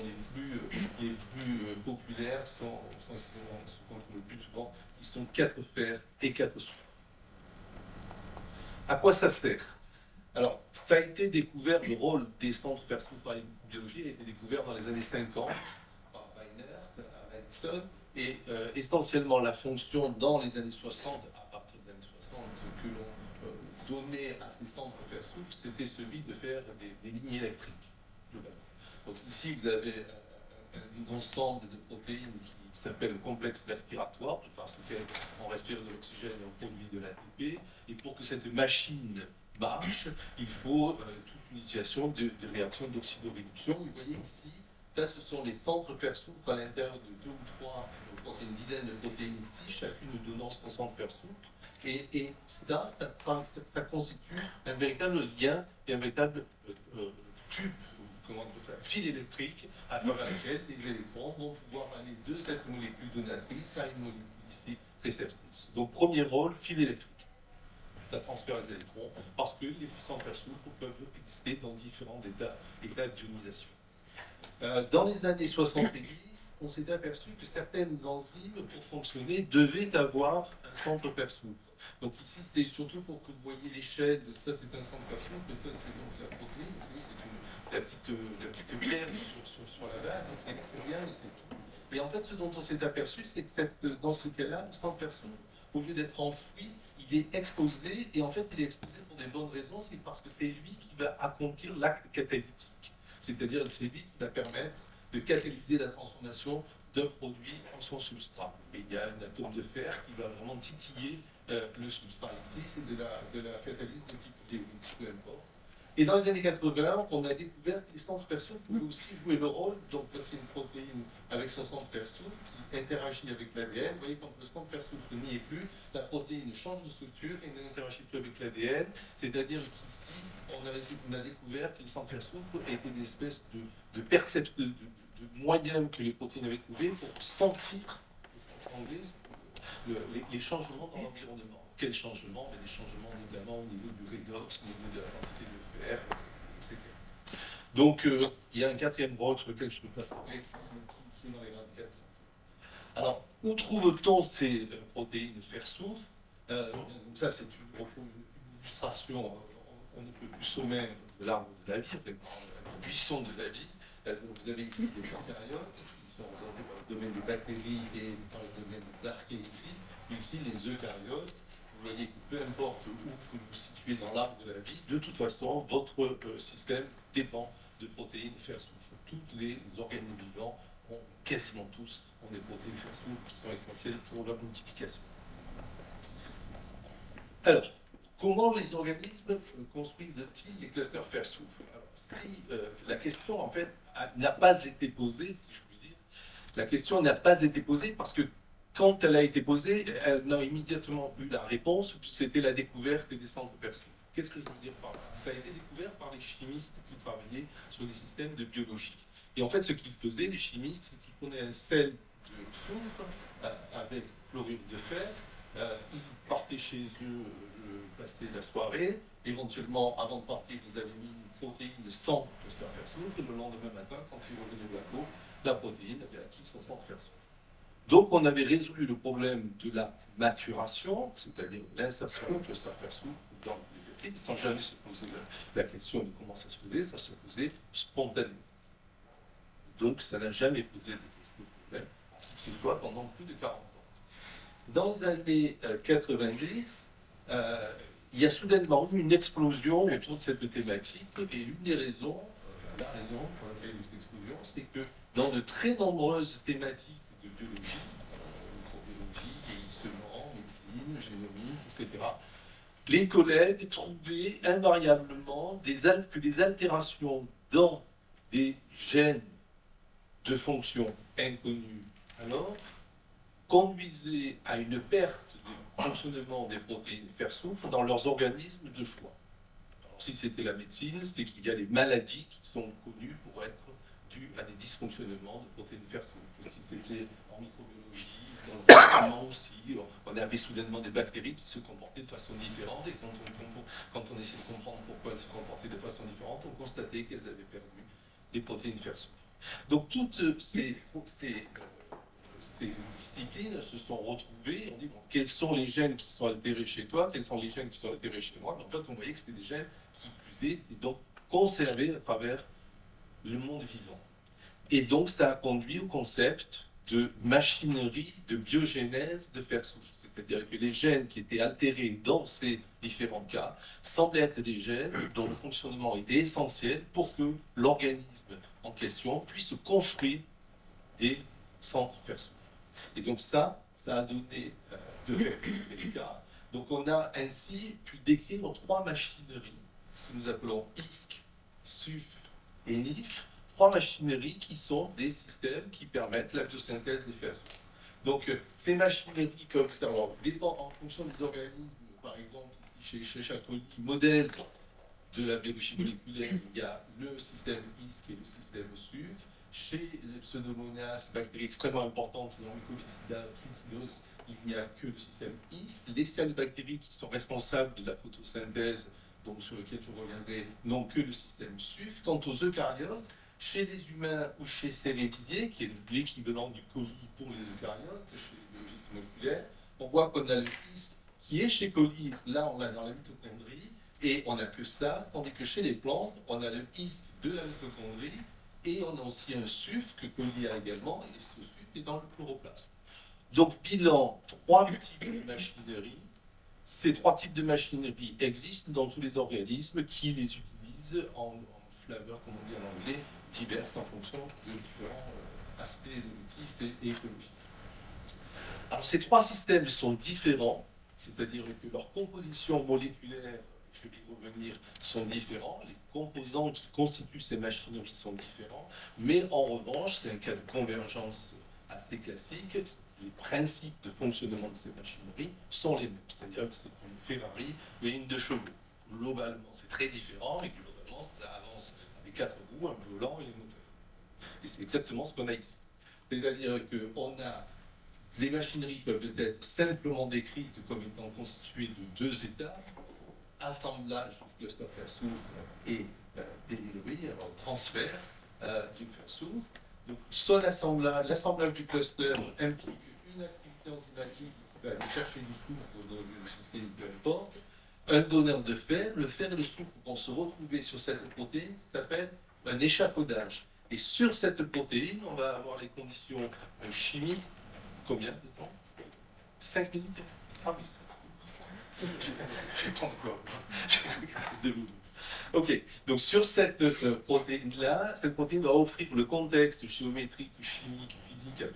les plus populaires, qu'on trouve le plus souvent, qui sont quatre fers et quatre soufres. À quoi ça sert? Alors, ça a été découvert, le rôle des centres fer-soufre en biologie a été découvert dans les années 50 par Weinert, Hanson, et essentiellement la fonction dans les années 60, à partir des années 60, que l'on donné à ces centres fer-soufre, c'était celui de faire des lignes électriques, globalement. Donc ici, vous avez un ensemble de protéines qui s'appelle le complexe respiratoire, parce qu'on respire de l'oxygène et on produit de l'ATP. Et pour que cette machine marche, il faut toute une initiation de réactions d'oxydoréduction. Vous voyez ici, ça, ce sont les centres fer-soufre à l'intérieur de deux ou trois, donc une dizaine de protéines ici, chacune donnant son centre fer-soufre. Et ça constitue un véritable lien et un véritable tube, fil électrique, à travers lequel les électrons vont pouvoir aller de cette molécule donatrice à une molécule ici réceptrice. Donc, premier rôle, fil électrique. Ça transfère les électrons parce que les centres fer-soufre peuvent exister dans différents états d'ionisation. Dans les années 70, on s'est aperçu que certaines enzymes, pour fonctionner, devaient avoir un centre fer-soufre. Donc ici, c'est surtout pour que vous voyez l'échelle, ça c'est un centre fer-soufre, ça c'est la protéine, c'est la petite pierre sur la vague, c'est rien, et c'est tout. Et en fait, ce dont on s'est aperçu, c'est que dans ce cas-là, le centre fer-soufre, au lieu d'être enfoui, il est exposé, et en fait, il est exposé pour des bonnes raisons, c'est parce que c'est lui qui va accomplir l'acte catalytique. C'est-à-dire une cellule qui va permettre de catalyser la transformation d'un produit en son substrat. Et il y a un atome de fer qui va vraiment titiller le substrat. Ici, c'est de la catalyse de type Lewis, peu importe. Et dans les années 80, on a découvert que les centres fer-soufre pouvaient aussi jouer le rôle. Donc, c'est une protéine avec son centre fer-soufre qui interagit avec l'ADN. Vous voyez, quand le centre fer-soufre n'y est plus, la protéine change de structure et n'interagit plus avec l'ADN. C'est-à-dire qu'ici, on a découvert que le centre fer-soufre était une espèce de moyen que les protéines avaient trouvé pour sentir, en anglais, les changements dans l'environnement. Quels changements? Des changements notamment au niveau du redox, au niveau de la quantité de fer, etc. Donc, il y a un quatrième rôle sur lequel je peux passer, qui est dans les 24. Alors, où trouve-t-on ces protéines fer-soufre? Donc ça, c'est une illustration, on ne peut plus sommaire de l'arbre de la vie, buissons de la vie. Là, vous avez ici des eucaryotes qui sont dans le domaine des bactéries et dans le domaine des archéici. Ici, les eucaryotes. Vous voyez que peu importe où vous vous situez dans l'arbre de la vie, de toute façon, votre système dépend de protéines fer-soufre. Tous les organismes vivants ont quasiment tous des protéines fer-soufre qui sont essentielles pour la multiplication. Alors, comment les organismes construisent-ils les clusters fer-soufre? Si la question, en fait, n'a pas été posée, si je puis dire, la question n'a pas été posée parce que quand elle a été posée, elle n'a immédiatement eu la réponse, c'était la découverte des centres fer-soufre. Qu'est-ce que je veux dire par là? Ça a été découvert par les chimistes qui travaillaient sur des systèmes de biologie. Et en fait, ce qu'ils faisaient, les chimistes, c'est qu'ils prenaient un sel de soufre avec chlorure de fer, ils partaient chez eux passer la soirée, éventuellement, avant de partir, ils avaient mis une protéine de 100 clusters fer-soufre, et le lendemain matin, quand ils revenaient au labo, la protéine avait acquis son centre fer-soufre. Donc, on avait résolu le problème de la maturation, c'est-à-dire l'insertion de clusters fer-soufre dans le biotique, sans jamais se poser la question de comment ça se faisait spontanément. Donc, ça n'a jamais posé de problème, que ce soit pendant plus de 40 ans. Dans les années 90, il y a soudainement eu une explosion autour de cette thématique, et une des raisons, la raison pour laquelle il y a eu cette explosion, c'est que dans de très nombreuses thématiques de biologie, microbiologie, vieillissement, médecine, génomique, etc., les collègues trouvaient invariablement que des altérations dans des gènes de fonctions inconnues, alors, conduisaient à une perte du fonctionnement des protéines fer-soufre dans leurs organismes de choix. Alors, si c'était la médecine, c'est qu'il y a des maladies qui sont connues pour être dues à des dysfonctionnements de protéines fer-soufre. Si c'était en microbiologie, dans le traitement aussi, on avait soudainement des bactéries qui se comportaient de façon différente, et quand on essayait de comprendre pourquoi elles se comportaient de façon différente, on constatait qu'elles avaient perdu des protéines fer-soufre. Donc toutes ces disciplines se sont retrouvées, on dit bon, quels sont les gènes qui sont altérés chez toi, quels sont les gènes qui sont altérés chez moi, mais en fait on voyait que c'était des gènes qui fusaient et donc conservés à travers le monde vivant. Et donc ça a conduit au concept de machinerie de biogénèse de fer-soufre, c'est-à-dire que les gènes qui étaient altérés dans ces différents cas semblaient être des gènes dont le fonctionnement était essentiel pour que l'organisme en question puisse construire des centres fer-soufre. Et donc ça a donné de fait cas. Donc on a ainsi pu décrire trois machineries que nous appelons ISC, SUF et NIF, trois machineries qui sont des systèmes qui permettent la biosynthèse des fer-soufre. Donc ces machineries peuvent savoir dépendre en fonction des organismes, par exemple ici chez Chaconis, modèle de la biologie moléculaire, il y a le système ISC et le système SUF. Chez les pseudomonas, bactéries extrêmement importantes dans mycoviscidale, il n'y a que le système ISC. Les cyanobactéries qui sont responsables de la photosynthèse, donc sur lequel je reviendrai, n'ont que le système SUF. Quant aux eucaryotes, chez les humains ou chez cérébidiers, qui est l'équivalent du colis pour les eucaryotes, chez les biologistes moléculaires, on voit qu'on a le ISC qui est chez colis, là on l'a dans la mitochondrie, et on n'a que ça, tandis que chez les plantes, on a le ISC de la mitochondrie, et on a aussi un SUF que Colli a également, et ce SUF est dans le chloroplaste. Donc, bilan, trois types de machinerie. Ces trois types de machinerie existent dans tous les organismes qui les utilisent en flaveur, comme on dit en anglais, diverses en fonction de différents aspects évolutifs et écologiques. Alors, ces trois systèmes sont différents, c'est-à-dire que leur composition moléculaire, je vais y revenir, sont différents. Les composants qui constituent ces machineries sont différents, mais en revanche, c'est un cas de convergence assez classique. Les principes de fonctionnement de ces machineries sont les mêmes, c'est-à-dire que c'est une Ferrari et une de chevaux. Globalement, c'est très différent et globalement, ça avance avec quatre roues, un volant et un moteur. Et c'est exactement ce qu'on a ici. C'est-à-dire qu'on a des machineries qui peuvent être simplement décrites comme étant constituées de deux états. Assemblage du cluster fer-soufre et délivrerie, alors transfert du fer-soufre. Donc, l'assemblage du cluster implique une activité enzymatique qui va aller chercher du soufre dans le système peu importe, un donneur de fer. Le fer et le soufre vont se retrouver sur cette protéine qui s'appelle un échafaudage. Et sur cette protéine, on va avoir les conditions chimiques. Combien de temps? 5 minutes. Ah oui. Je ne sais pas encore. C'est 2 minutes. Ok. Donc sur cette protéine-là, cette protéine va offrir le contexte géométrique, chimique, physique,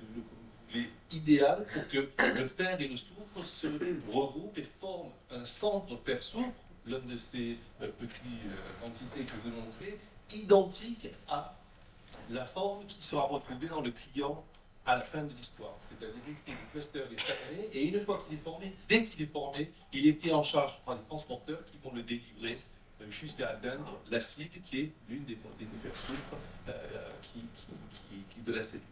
idéal pour que le fer et le soufre se regroupent et forment un centre fer-soufre, l'un de ces petites entités que je vous ai montrées, identique à la forme qui sera retrouvée dans le client à la fin de l'histoire. C'est-à-dire que si le cluster est formé, et une fois qu'il est formé, dès qu'il est formé, il est pris en charge par des transporteurs qui vont le délivrer jusqu'à atteindre la cible qui est l'une des protéines de fer-soufre de la cellule.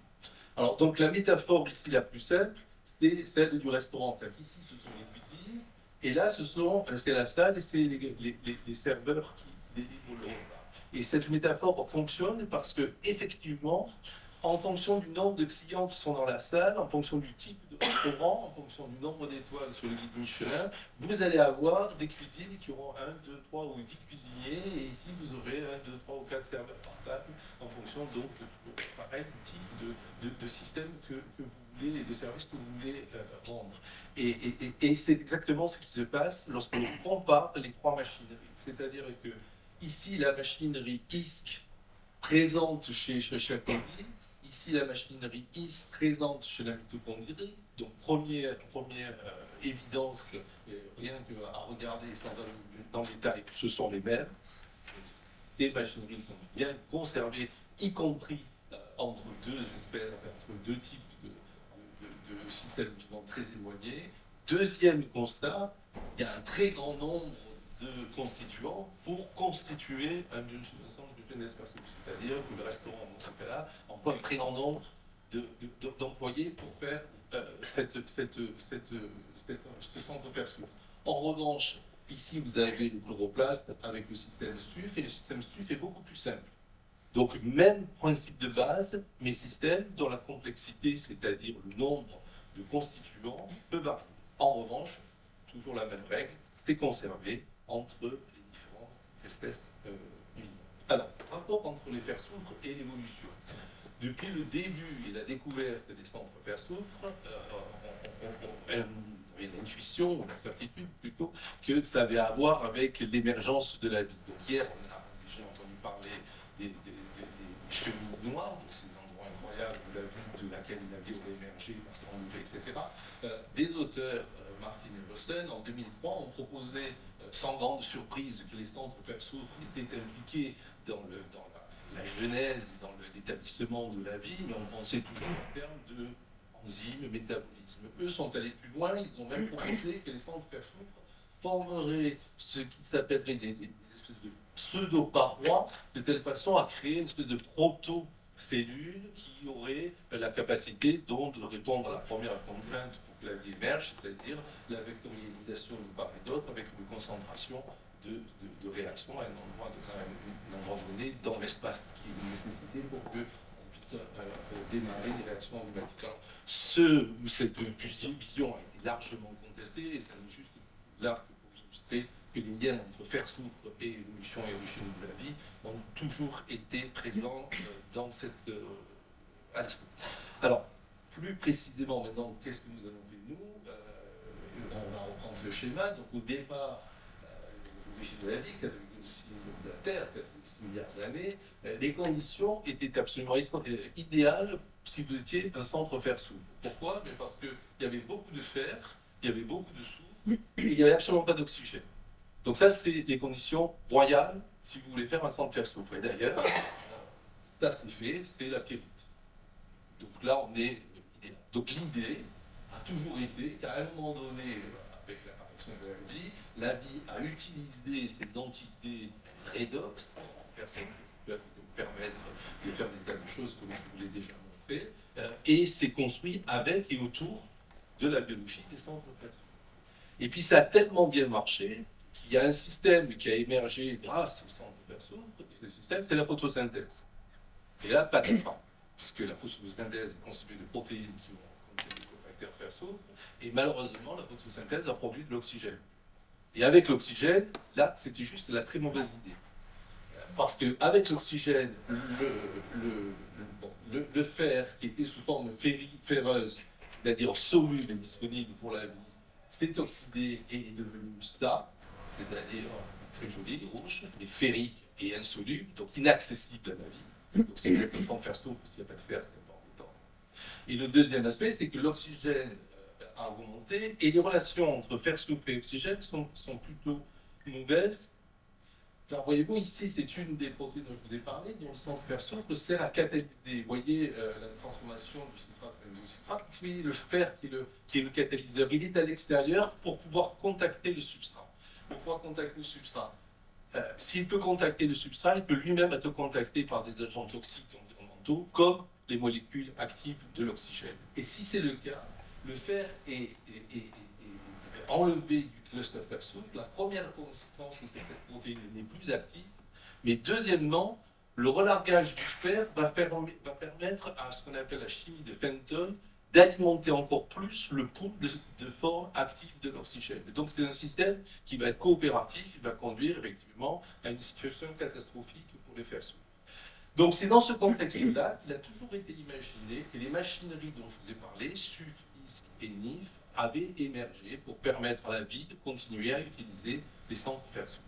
Alors, donc la métaphore ici la plus simple, c'est celle du restaurant. C'est-à-dire qu'ici, ce sont les cuisines, et là, c'est la salle, et c'est les serveurs qui délivrent le repas. Et cette métaphore fonctionne parce que, effectivement, en fonction du nombre de clients qui sont dans la salle, en fonction du type de restaurant, en fonction du nombre d'étoiles sur le guide Michelin, vous allez avoir des cuisines qui auront 1, 2, 3 ou 10 cuisiniers, et ici, vous aurez 1, 2, 3 ou 4 serveurs par table, en fonction donc pareil, du type de système que vous voulez, et de service que vous voulez rendre. Et c'est exactement ce qui se passe lorsqu'on compare les trois machineries. C'est-à-dire que ici, la machinerie ISK présente chez chaque mitochondrie. Ici, la machinerie ISK présente chez la mitochondrie. Donc, première évidence, rien qu'à regarder sans aller dans le détail, ce sont les mêmes. Ces machineries sont bien conservées, y compris entre deux espèces, entre deux types de systèmes vivants très éloignés. Deuxième constat, il y a un très grand nombre de constituants pour constituer un ensemble biogénèse personnelle. C'est-à-dire que le restaurant Montréal emploie un très grand nombre d'employés pour faire ce centre perso. En revanche, ici vous avez le chloroplaste avec le système SUF, et le système SUF est beaucoup plus simple. Donc même principe de base, mais système dont la complexité, c'est-à-dire le nombre de constituants, peut varier. En revanche, toujours la même règle, c'est conservé entre les différentes espèces humaines. Alors, rapport entre les fer-soufre et l'évolution. Depuis le début et la découverte des centres fer-soufre, on avait l'intuition, la certitude plutôt, que ça avait à voir avec l'émergence de la vie. Donc hier, on a déjà entendu parler des chemins noirs, de ces endroits incroyables de la vie de laquelle la vie aurait émergé, sans doute, etc. Des auteurs, Martin et Boston, en 2003, ont proposé, sans grande surprise, que les centres fer-soufre étaient impliqués dans la genèse, dans l'établissement de la vie, mais on pensait toujours en termes de enzymes, métabolisme. Eux sont allés plus loin, ils ont même proposé que les centres fer-soufre formeraient ce qui s'appellerait des espèces de pseudo-parois, de telle façon à créer une espèce de proto-cellule qui aurait la capacité donc de répondre à la première contrainte que la vie émerge, c'est-à-dire la vectorialisation de part et d'autre avec une concentration de réactions à un endroit donné dans l'espace, qui est une nécessité pour qu'on puisse démarrer les réactions emblématiques. Alors, cette vision a été largement contestée, et ça n'est juste là pour illustrer que les liens entre fer-soufre et évolution et origine de la vie ont toujours été présents dans cette aspect. Alors, plus précisément maintenant, qu'est-ce que nous avons fait nous? On va reprendre le schéma. Donc au départ, l'origine de la vie, 4,6 millions de la Terre, 4,6 milliards d'années, les conditions étaient absolument idéales si vous étiez un centre fer-soufre. Pourquoi? Parce qu'il y avait beaucoup de fer, il y avait beaucoup de soufre, et il n'y avait absolument pas d'oxygène. Donc ça, c'est les conditions royales si vous voulez faire un centre fer-soufre. Et d'ailleurs, ça c'est fait, c'est la pyrite. Donc là, on est... Donc l'idée a toujours été qu'à un moment donné, avec l'apparition de la vie a utilisé ces entités redox, personne ne peut nous permettre de faire des tas de choses comme je vous l'ai déjà montré, et s'est construit avec et autour de la biologie des centres fer-soufre. Et puis ça a tellement bien marché qu'il y a un système qui a émergé grâce aux centres fer-soufre, et ce système, c'est la photosynthèse. Et là, pas de temps. Puisque la photosynthèse est constituée de protéines qui vont contenir des cofacteurs fer-soufre, et malheureusement, la photosynthèse a produit de l'oxygène. Et avec l'oxygène, là, c'était juste la très mauvaise idée. parce qu'avec l'oxygène, le fer qui était sous forme ferreuse, c'est-à-dire soluble et disponible pour la vie, s'est oxydé et est devenu ça, c'est-à-dire très joli, rouge, mais ferrique et insoluble, donc inaccessible à la vie. Donc c'est peut-être sans fer souffle, s'il n'y a pas de fer, c'est pas embêtant. Et le deuxième aspect, c'est que l'oxygène a remonté et les relations entre fer souffle et oxygène sont plutôt mauvaises. Alors voyez-vous, ici, c'est une des protéines dont je vous ai parlé, dont le centre fer souffle sert à catalyser. Vous voyez la transformation du citrate, le fer qui est le catalyseur. Il est à l'extérieur pour pouvoir contacter le substrat. S'il peut contacter le substrat, il peut lui-même être contacté par des agents toxiques environnementaux, comme les molécules actives de l'oxygène. Et si c'est le cas, le fer est enlevé du cluster fer souffle. La première conséquence, c'est que cette protéine n'est plus active. Mais deuxièmement, le relargage du fer va permettre à ce qu'on appelle la chimie de Fenton d'alimenter encore plus le pool de forme active de l'oxygène. Donc c'est un système qui va être coopératif, qui va conduire effectivement à une situation catastrophique pour les fers soufre. Donc c'est dans ce contexte-là qu'il a toujours été imaginé que les machineries dont je vous ai parlé, SUF, ISC et NIF, avaient émergé pour permettre à la vie de continuer à utiliser les centres fer soufre.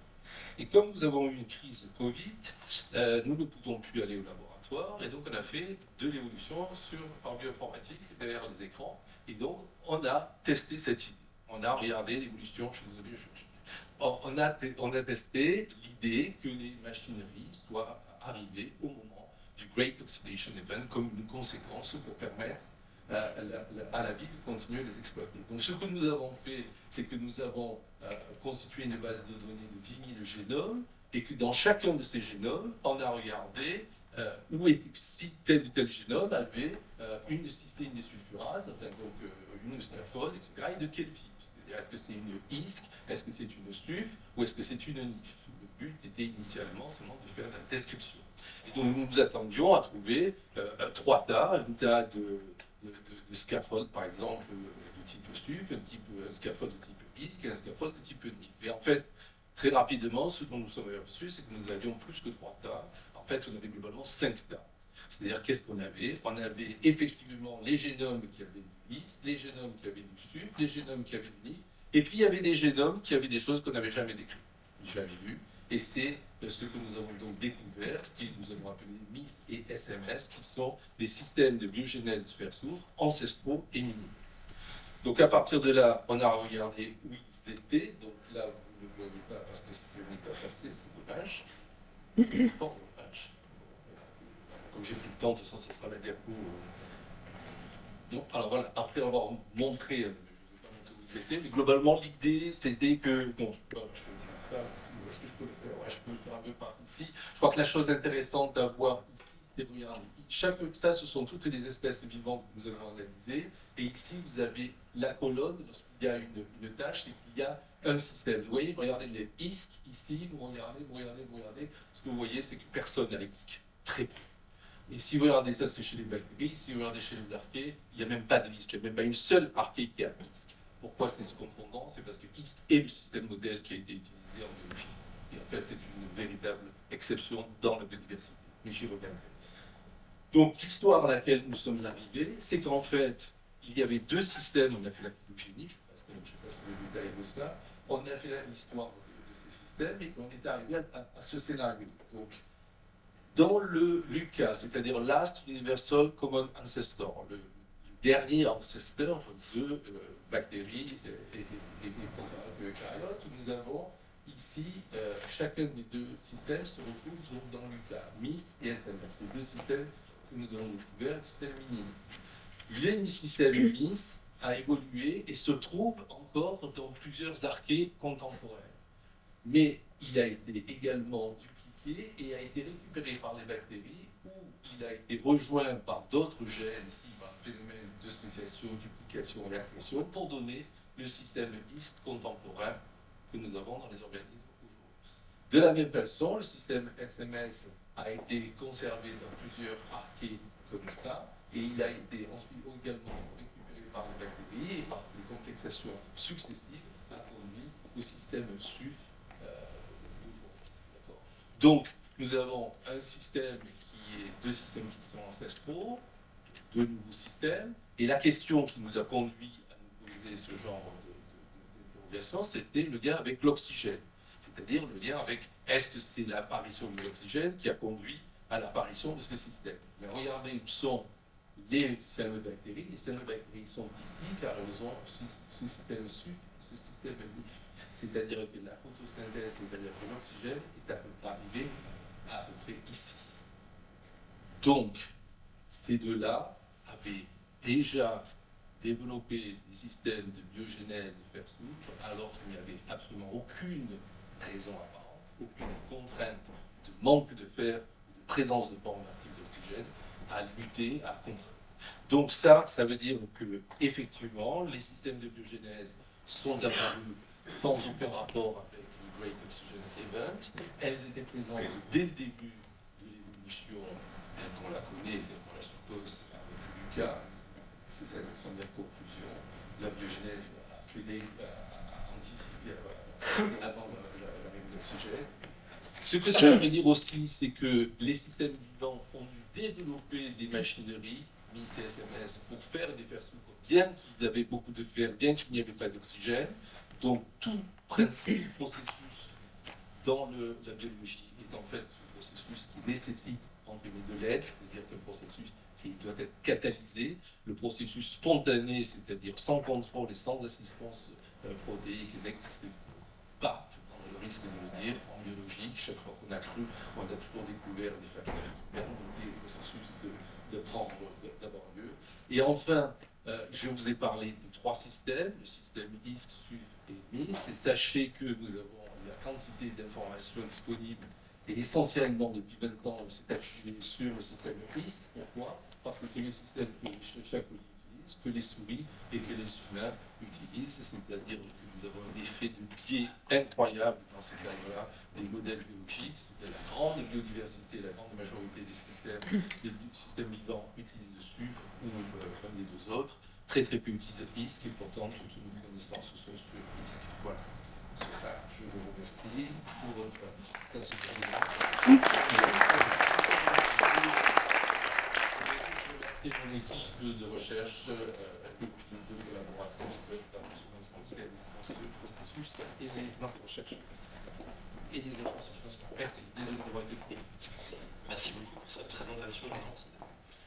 Et comme nous avons eu une crise de Covid, nous ne pouvons plus aller au laboratoire, et donc on a fait de l'évolution par bioinformatique derrière les écrans, et donc on a testé cette idée. On a regardé l'évolution, je suis désolé, on a testé l'idée que les machineries soient arrivées au moment du Great Oxidation Event comme une conséquence pour permettre à la vie de continuer à les exploiter. Donc ce que nous avons fait, c'est que nous avons constitué une base de données de 10 000 génomes, et que dans chacun de ces génomes, on a regardé où était, si tel ou tel génome avait une cystéine désulfurase, donc une ostéaphone, etc., et de quel type. C'est-à-dire, est-ce que c'est une ISC, est-ce que c'est une SUF, ou est-ce que c'est une NIF? Le but était initialement seulement de faire la description. Et donc nous nous attendions à trouver trois tas, un tas de scaffold, par exemple, de type SUF, un scaffold de type ISC et un scaffold de type NIF. Et en fait, très rapidement, ce dont nous sommes aperçus, c'est que nous avions plus que 3 tas. En fait, on avait globalement 5 tas. C'est-à-dire, qu'est-ce qu'on avait? On avait effectivement les génomes qui avaient du ISC, les génomes qui avaient du SUF, les génomes qui avaient du NIF, et puis il y avait des génomes qui avaient des choses qu'on n'avait jamais décrites, jamais vues. Et c'est ce que nous avons donc découvert, ce que nous avons appelé MIS et SMS, qui sont des systèmes de biogénèse de fer soufre ancestraux et minimaux. Donc à partir de là, on a regardé où ils étaient. Donc là, vous ne le voyez pas parce que ce n'est pas passé, c'est dommage. C'est fort dommage. Comme j'ai pris le temps, de toute façon, ça sera la dernière coup. Donc alors voilà, après avoir montré, je ne vais pas montrer où ils étaient, mais globalement, l'idée, c'était que. Bon, je ne sais pas. Est-ce que je peux le faire? Ouais, je peux le faire un peu par ici. Je crois que la chose intéressante à voir ici, c'est de regarder. Chaque ça, ce sont toutes les espèces vivantes que nous avons analysées. Et ici, vous avez la colonne. Lorsqu'il y a une tâche, c'est qu'il y a un système. Vous voyez, regardez les ISC ici. Vous regardez. Ce que vous voyez, c'est que personne n'a ISC. Très peu. Et si vous regardez ça, c'est chez les bactéries. Si vous regardez chez les archées, il n'y a même pas de ISC. Il n'y a même pas une seule archée qui a ISC. Pourquoi c'est ce confondant? C'est parce que ISC est le système modèle qui a été utilisé en biologie. Et en fait, c'est une véritable exception dans la biodiversité. Mais j'y reviendrai. Donc, l'histoire à laquelle nous sommes arrivés, c'est qu'en fait, il y avait deux systèmes. On a fait la phylogénie, je ne sais pas si le détail de ça. On a fait l'histoire de ces systèmes et on est arrivé à ce scénario. Donc, dans le LUCA, c'est-à-dire Last Universal Common Ancestor, le dernier ancestor de bactéries et eucaryotes, où nous avons. Ici, chacun des deux systèmes se retrouve donc dans le cas MIS et SMS. Ces deux systèmes que nous avons découverts, le système minime. Le système MIS a évolué et se trouve encore dans plusieurs archées contemporaines. Mais il a été également dupliqué et a été récupéré par les bactéries, ou il a été rejoint par d'autres gènes, ici par le phénomène de spéciation, duplication et accrétion, pour donner le système MIS contemporain que nous avons dans les organismes aujourd'hui. De la même façon, le système SMS a été conservé dans plusieurs archées comme ça, et il a été ensuite également récupéré par les bactéries et par des complexations successives a conduit au système SUF aujourd'hui. Donc, nous avons un système qui est deux systèmes qui sont ancestraux, deux nouveaux systèmes, et la question qui nous a conduit à nous poser ce genre d'interrogation, c'était le lien avec l'oxygène, c'est-à-dire le lien avec est-ce que c'est l'apparition de l'oxygène qui a conduit à l'apparition de ces systèmes. Mais regardez où sont les cyanobactéries. Les cyanobactéries sont ici car elles ont ce système sucre, ce système NIF. C'est-à-dire que la photosynthèse, c'est-à-dire que l'oxygène est à peu près arrivé à peu près ici. Donc, ces deux-là avaient déjà développé des systèmes de biogénèse de fer souple alors qu'il n'y avait absolument aucune raison apparente, aucune contrainte de manque de fer, de présence de forme active d'oxygène à lutter, à contrer. Donc ça veut dire que effectivement, les systèmes de biogénèse sont apparus sans aucun rapport avec le Great Oxygen Event. Elles étaient présentes dès le début de l'évolution telle qu'on la connaît, telle qu'on la suppose avec Lucas. C'est ça la première conclusion. La biogénèse a aidé à anticiper avant la même oxygène. Ce que ça veut dire aussi, c'est que les systèmes vivants ont dû développer des machineries, MIS-TSMS, pour faire des fers souples, bien qu'ils avaient beaucoup de fer, bien qu'il n'y avait pas d'oxygène. Donc tout principe, processus dans la biologie est en fait un processus qui nécessite entre guillemets de l'aide, c'est-à-dire un processus qui doit être catalysé, le processus spontané, c'est-à-dire sans contrôle et sans assistance protéique n'existe pas. Je prends le risque de le dire, en biologie, chaque fois qu'on a cru, on a toujours découvert des facteurs qui permettent le processus de prendre d'abord lieu. Et enfin, je vous ai parlé de trois systèmes, le système ISC, SUF et MIS, et sachez que nous avons la quantité d'informations disponibles et essentiellement depuis 20 ans, c'est appuyé sur le système ISC. Pourquoi? Parce que c'est le système que chaque pays utilise, que les souris et que les humains utilisent, c'est-à-dire que nous avons un effet de biais incroyable dans ces cas-là des modèles biologiques, c'est-à-dire la grande biodiversité, la grande majorité des systèmes vivants utilisent le SUF ou un des deux autres, très très peu utilisent ISC et pourtant toutes nos connaissances sont sur ISC. Voilà. Sur ça, je vous remercie pour votre attention. Je remercie mon équipe de recherche, de collaboratrices dans le essentiel de ce processus et les recherches et les agences de financement. Merci, désolé d'avoir été pris. Merci beaucoup pour cette présentation.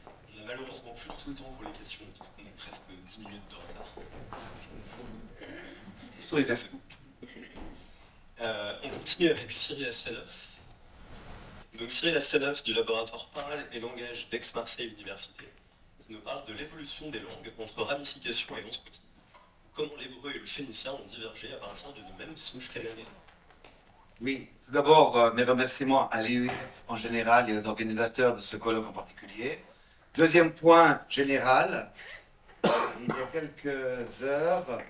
On n'a malheureusement plus tout le temps pour les questions, puisqu'on est presque 10 minutes de retard. Soyez assez. On continue avec Cyril Aslanov. Donc Cyril Aslanov du Laboratoire Parle et Langage d'Aix-Marseille Université, qui nous parle de l'évolution des langues entre ramification et ontropie, comment l'hébreu et le phénicien ont divergé à partir d'une même souche cananéenne. Oui, tout d'abord mes remerciements à l'IUF en général et aux organisateurs de ce colloque en particulier. Deuxième point général, il y a quelques heures,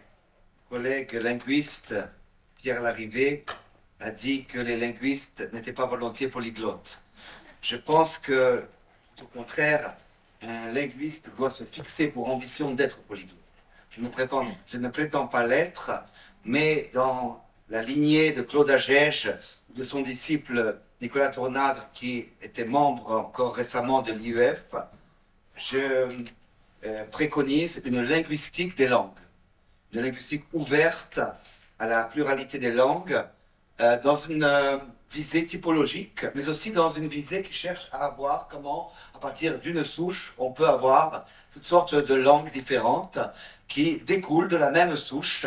collègue linguiste Pierre Larrivé a dit que les linguistes n'étaient pas volontiers polyglottes. Je pense que, au contraire, un linguiste doit se fixer pour ambition d'être polyglotte. Je ne prétends pas l'être, mais dans la lignée de Claude Agege, de son disciple Nicolas Tournard, qui était membre encore récemment de l'IUF, je préconise une linguistique des langues, une linguistique ouverte à la pluralité des langues, dans une visée typologique, mais aussi dans une visée qui cherche à voir comment, à partir d'une souche, on peut avoir toutes sortes de langues différentes qui découlent de la même souche.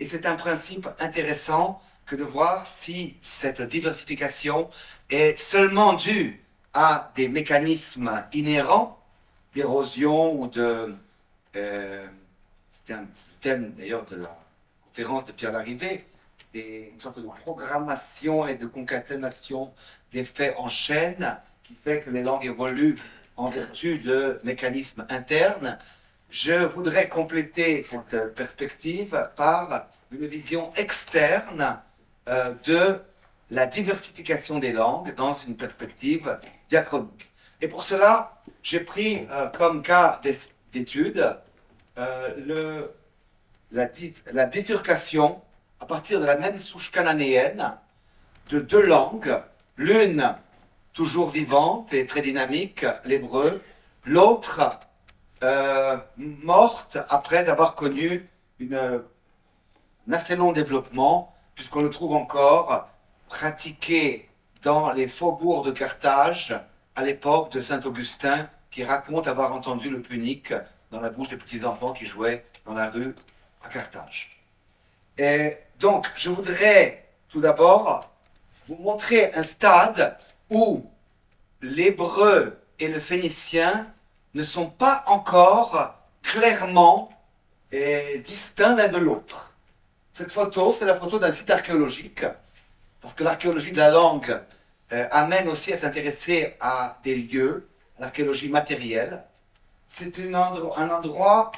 Et c'est un principe intéressant que de voir si cette diversification est seulement due à des mécanismes inhérents d'érosion ou de... c'est un thème d'ailleurs de la conférence de Pierre Larrivé, une sorte de programmation et de concaténation des faits en chaîne qui fait que les langues évoluent en vertu de mécanismes internes. Je voudrais compléter cette perspective par une vision externe de la diversification des langues dans une perspective diachronique. Et pour cela, j'ai pris comme cas d'étude la bifurcation à partir de la même souche cananéenne de deux langues, l'une toujours vivante et très dynamique, l'hébreu, l'autre morte après avoir connu un assez long développement, puisqu'on le trouve encore pratiqué dans les faubourgs de Carthage à l'époque de Saint-Augustin, qui raconte avoir entendu le punique dans la bouche des petits-enfants qui jouaient dans la rue à Carthage. Et donc, je voudrais tout d'abord vous montrer un stade où l'hébreu et le phénicien ne sont pas encore clairement distincts l'un de l'autre. Cette photo, c'est la photo d'un site archéologique, parce que l'archéologie de la langue amène aussi à s'intéresser à des lieux, l'archéologie matérielle. C'est un endroit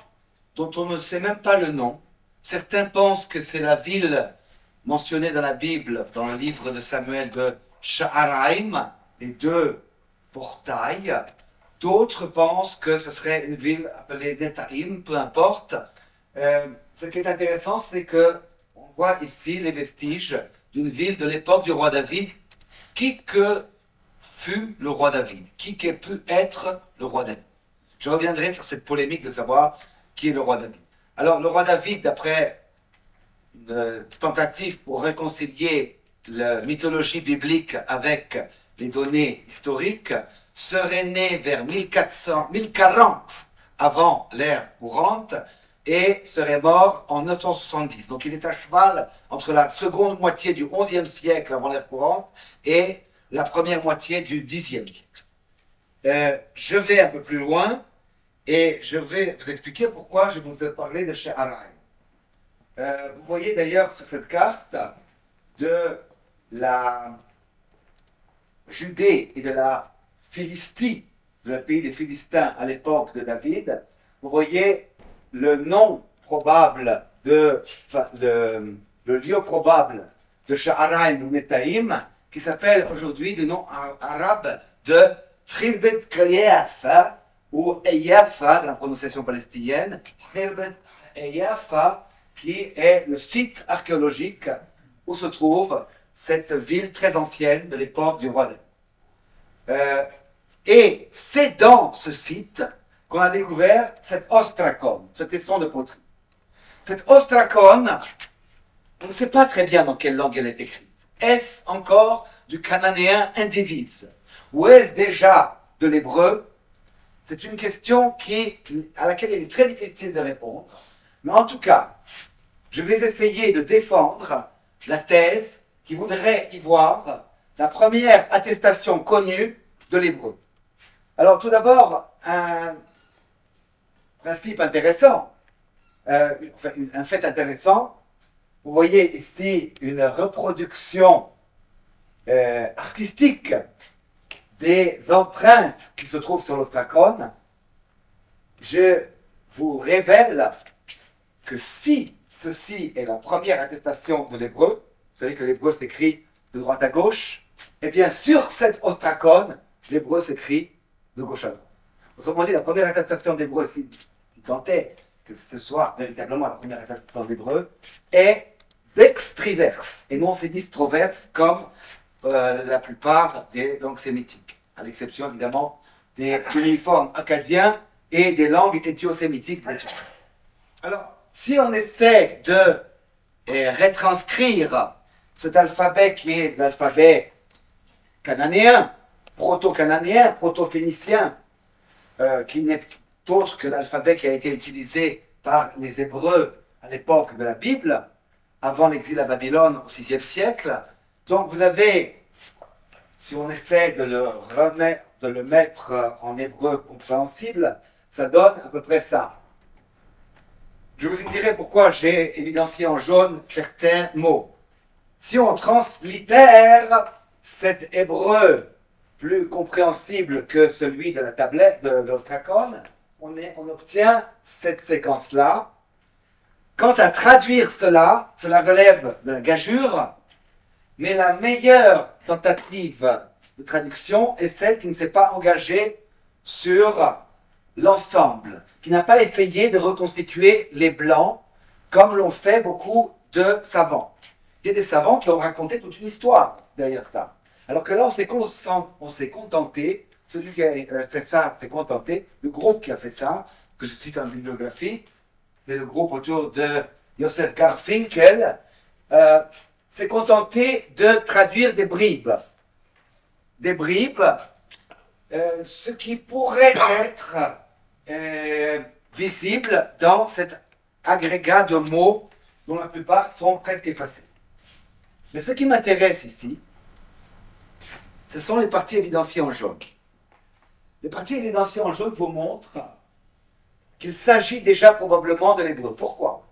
dont on ne sait même pas le nom. Certains pensent que c'est la ville mentionnée dans la Bible, dans le livre de Samuel de Sha'araim, les deux portails. D'autres pensent que ce serait une ville appelée Netarim, peu importe. Ce qui est intéressant, c'est qu'on voit ici les vestiges d'une ville de l'époque du roi David. Qui que fut le roi David? Qui qu'ait pu être le roi David? Je reviendrai sur cette polémique de savoir qui est le roi David. Alors, le roi David, d'après une tentative pour réconcilier la mythologie biblique avec les données historiques, serait né vers 1040 avant l'ère courante et serait mort en 970. Donc, il est à cheval entre la seconde moitié du XIe siècle avant l'ère courante et la première moitié du Xe siècle. Je vais un peu plus loin. Et je vais vous expliquer pourquoi je vous ai parlé de Sha'araim. Vous voyez d'ailleurs sur cette carte de la Judée et de la Philistie, le pays des Philistins à l'époque de David, vous voyez le nom probable, le lieu probable de Sha'araim ou Netaim, qui s'appelle aujourd'hui du nom arabe de Khirbet Khaliafa, ou Ayafa, dans la prononciation palestinienne, Ayafa, qui est le site archéologique où se trouve cette ville très ancienne de l'époque du roi David. Et c'est dans ce site qu'on a découvert cette ostrakon, ce tesson de poterie. Cette ostrakon, on ne sait pas très bien dans quelle langue elle est écrite. Est-ce encore du cananéen indivise? Ou est-ce déjà de l'hébreu? C'est une question à laquelle il est très difficile de répondre. Mais en tout cas, je vais essayer de défendre la thèse qui voudrait y voir la première attestation connue de l'hébreu. Alors tout d'abord, un principe intéressant, un fait intéressant. Vous voyez ici une reproduction artistique des empreintes qui se trouvent sur l'ostrakon. Je vous révèle que si ceci est la première attestation de l'hébreu, vous savez que l'hébreu s'écrit de droite à gauche, et bien sur cette ostrakon, l'hébreu s'écrit de gauche à droite. Autrement dit, la première attestation d'hébreu, si tant est que ce soit véritablement la première attestation d'hébreu, est dextriverse et non sinistroverse comme la plupart des langues sémitiques, à l'exception évidemment des uniformes acadiens et des langues éthiosémitiques. Alors, si on essaie de retranscrire cet alphabet qui est l'alphabet cananéen, proto-cananéen, proto-phénicien, qui n'est autre que l'alphabet qui a été utilisé par les Hébreux à l'époque de la Bible, avant l'exil à Babylone au VIe siècle. Donc vous avez, si on essaie de le mettre en hébreu compréhensible, ça donne à peu près ça. Je vous dirai pourquoi j'ai évidencié en jaune certains mots. Si on translittère cet hébreu plus compréhensible que celui de la tablette de l'ostrakon, on obtient cette séquence-là. Quant à traduire cela, cela relève de la gageure. Mais la meilleure tentative de traduction est celle qui ne s'est pas engagée sur l'ensemble, qui n'a pas essayé de reconstituer les blancs comme l'ont fait beaucoup de savants. Il y a des savants qui ont raconté toute une histoire derrière ça. Alors que là, on s'est contenté, celui qui a fait ça s'est contenté, le groupe qui a fait ça, que je cite en bibliographie, c'est le groupe autour de Joseph Garfinkel, s'est contenté de traduire des bribes. Des bribes, ce qui pourrait être visible dans cet agrégat de mots dont la plupart sont presque effacés. Mais ce qui m'intéresse ici, ce sont les parties évidenciées en jaune. Les parties évidenciées en jaune vous montrent qu'il s'agit déjà probablement de l'hébreu. Pourquoi?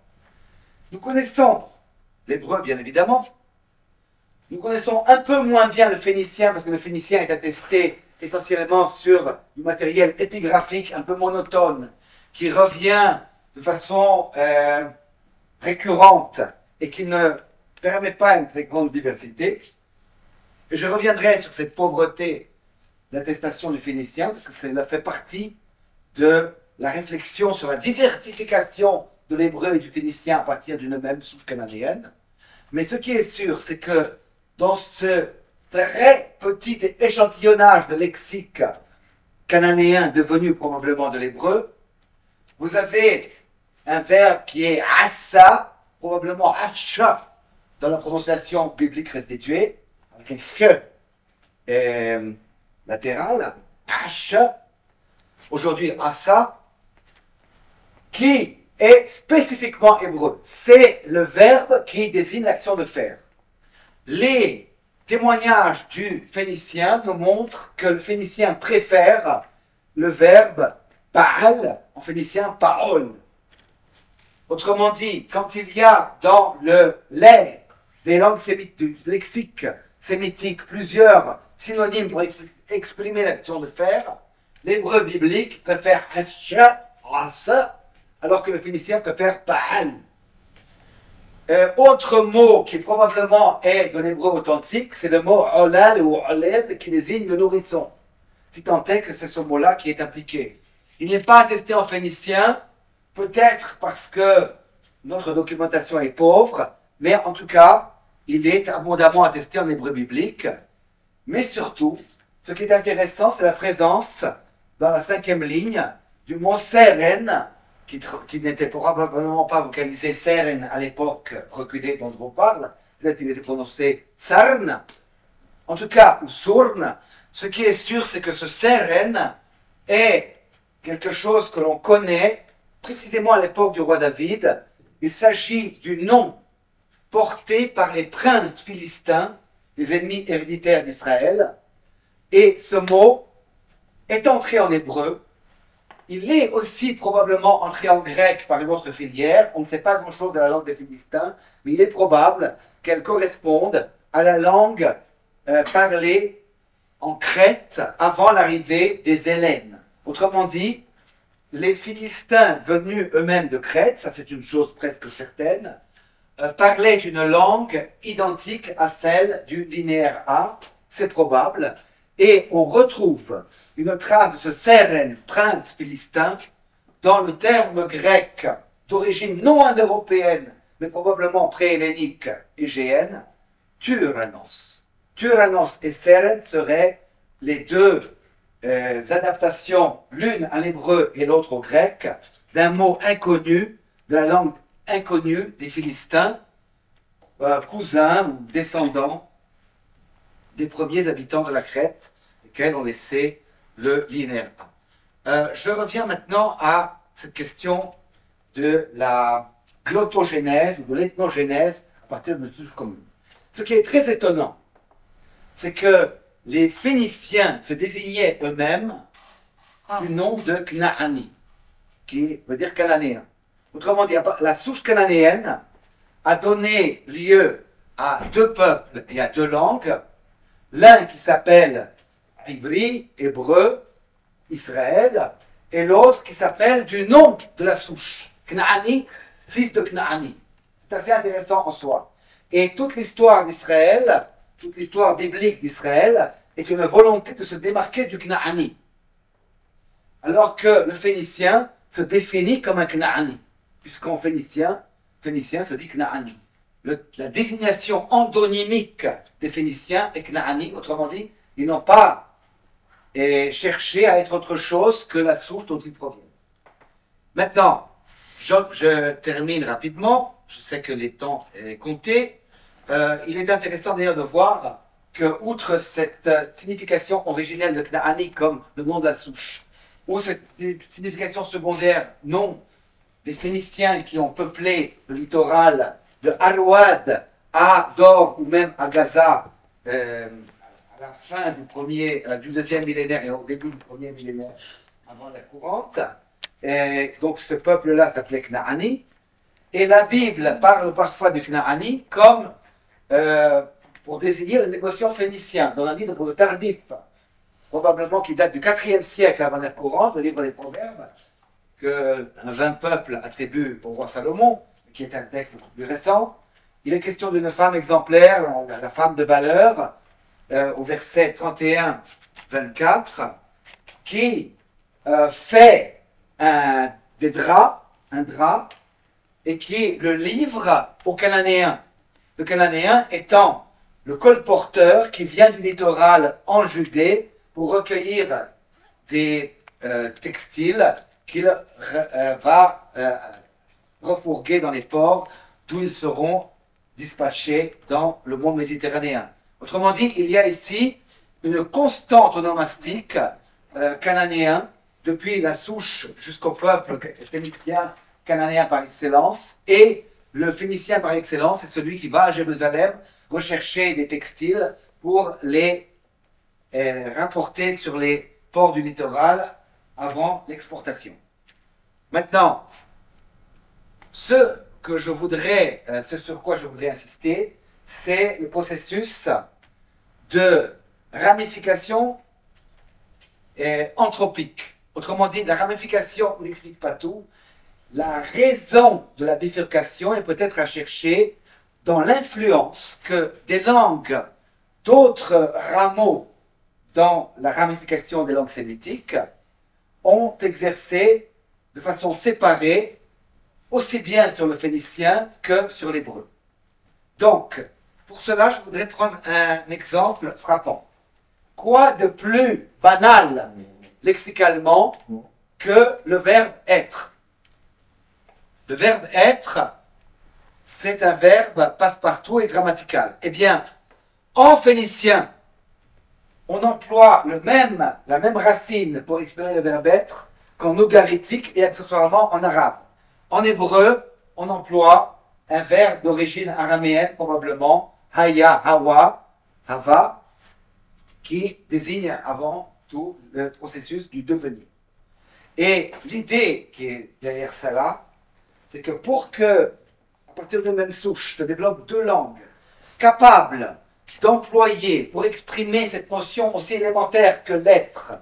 Nous connaissons l'hébreu, bien évidemment. Nous connaissons un peu moins bien le phénicien, parce que le phénicien est attesté essentiellement sur du matériel épigraphique un peu monotone, qui revient de façon récurrente et qui ne permet pas une très grande diversité. Et je reviendrai sur cette pauvreté d'attestation du phénicien, parce que cela fait partie de la réflexion sur la diversification de l'hébreu et du phénicien à partir d'une même souche cananéenne. Mais ce qui est sûr, c'est que dans ce très petit échantillonnage de lexique cananéen devenu probablement de l'hébreu, vous avez un verbe qui est « assa », probablement « hacha » dans la prononciation biblique restituée, avec un « che » latéral, « hacha », aujourd'hui « assa », qui est spécifiquement hébreu. C'est le verbe qui désigne l'action de faire. Les témoignages du phénicien nous montrent que le phénicien préfère le verbe « paal » en phénicien « paol ». Autrement dit, quand il y a dans l'air des langues sémitiques, du lexique sémitique, plusieurs synonymes pour exprimer l'action de faire, l'hébreu biblique préfère « hacha » alors que le phénicien préfère « pa'al ». Autre mot qui probablement est de l'hébreu authentique, c'est le mot « olal » ou « olel » qui désigne le nourrisson. Si tant est que c'est ce mot-là qui est impliqué. Il n'est pas attesté en phénicien, peut-être parce que notre documentation est pauvre, mais en tout cas, il est abondamment attesté en hébreu biblique. Mais surtout, ce qui est intéressant, c'est la présence, dans la 5e ligne, du mot « seren », qui n'était probablement pas vocalisé Seren à l'époque reculée dont on parle, peut-être qu'il était prononcé Sarn, en tout cas, ou Sourn. Ce qui est sûr, c'est que ce Seren est quelque chose que l'on connaît précisément à l'époque du roi David. Il s'agit du nom porté par les princes philistins, les ennemis héréditaires d'Israël, et ce mot est entré en hébreu. Il est aussi probablement entré en grec par une autre filière. On ne sait pas grand-chose de la langue des Philistins, mais il est probable qu'elle corresponde à la langue parlée en Crète avant l'arrivée des Hellènes. Autrement dit, les Philistins venus eux-mêmes de Crète, ça c'est une chose presque certaine, parlaient une langue identique à celle du linéaire A, c'est probable. Et on retrouve une trace de ce Seren, prince philistin, dans le terme grec d'origine non indo-européenne, mais probablement pré-hellénique égéenne, Turanos. Turanos et Seren seraient les deux adaptations, l'une à l'hébreu et l'autre au grec, d'un mot inconnu, de la langue inconnue des Philistins, cousins ou descendants des premiers habitants de la Crète, lesquels ont laissé le linéaire A. Je reviens maintenant à cette question de la glottogénèse ou de l'ethnogénèse à partir de souche commune. Ce qui est très étonnant, c'est que les Phéniciens se désignaient eux-mêmes du nom de Knaani, qui veut dire cananéen. Autrement dit, la souche cananéenne a donné lieu à deux peuples et à deux langues, l'un qui s'appelle Ivri, hébreu, Israël, et l'autre qui s'appelle du nom de la souche, Knaani, fils de Knaani. C'est assez intéressant en soi. Et toute l'histoire d'Israël, toute l'histoire biblique d'Israël, est une volonté de se démarquer du Knaani. Alors que le Phénicien se définit comme un Knaani, puisqu'en Phénicien se dit Knaani. la désignation endonymique des Phéniciens et Canaani, autrement dit, ils n'ont pas cherché à être autre chose que la source dont ils proviennent. Maintenant, je termine rapidement, je sais que les temps est compté. Il est intéressant d'ailleurs de voir que, outre cette signification originelle de Canaani comme le nom de la souche, ou cette signification secondaire, non, des Phéniciens qui ont peuplé le littoral de Arouad à Dor ou même à Gaza à la fin du deuxième millénaire et au début du premier millénaire avant la courante. Et donc ce peuple-là s'appelait Canaani. Et la Bible parle parfois du Canaani comme pour désigner les négociants phéniciens, dans un livre tardif, probablement qui date du IVe siècle avant la courante, le livre des Proverbes, que 20 peuples attribuent au roi Salomon, qui est un texte beaucoup plus récent. Il est question d'une femme exemplaire, la femme de valeur, au verset 31-24, qui fait un drap, et qui le livre aux Cananéens. Le Cananéen étant le colporteur qui vient du littoral en Judée pour recueillir des textiles qu'il va refourguer dans les ports, d'où ils seront dispatchés dans le monde méditerranéen. Autrement dit, il y a ici une constante onomastique cananéen, depuis la souche jusqu'au peuple phénicien, cananéen par excellence, et le phénicien par excellence est celui qui va à Jérusalem rechercher des textiles pour les rapporter sur les ports du littoral avant l'exportation. Maintenant, ce sur quoi je voudrais insister, c'est le processus de ramification anthropique. Autrement dit, la ramification n'explique pas tout. La raison de la bifurcation est peut-être à chercher dans l'influence que des langues d'autres rameaux dans la ramification des langues sémitiques ont exercé de façon séparée aussi bien sur le phénicien que sur l'hébreu. Donc, pour cela, je voudrais prendre un exemple frappant. Quoi de plus banal, lexicalement, que le verbe « être » ? Le verbe « être », c'est un verbe passe-partout et grammatical. Eh bien, en phénicien, on emploie la même racine pour exprimer le verbe « être » qu'en ougaritique et accessoirement en arabe. En hébreu, on emploie un verbe d'origine araméenne, probablement, haya, hawa, hava, qui désigne avant tout le processus du devenir. Et l'idée qui est derrière cela, c'est que pour que, à partir d'une même souche, se développent deux langues capables d'employer, pour exprimer cette notion aussi élémentaire que l'être,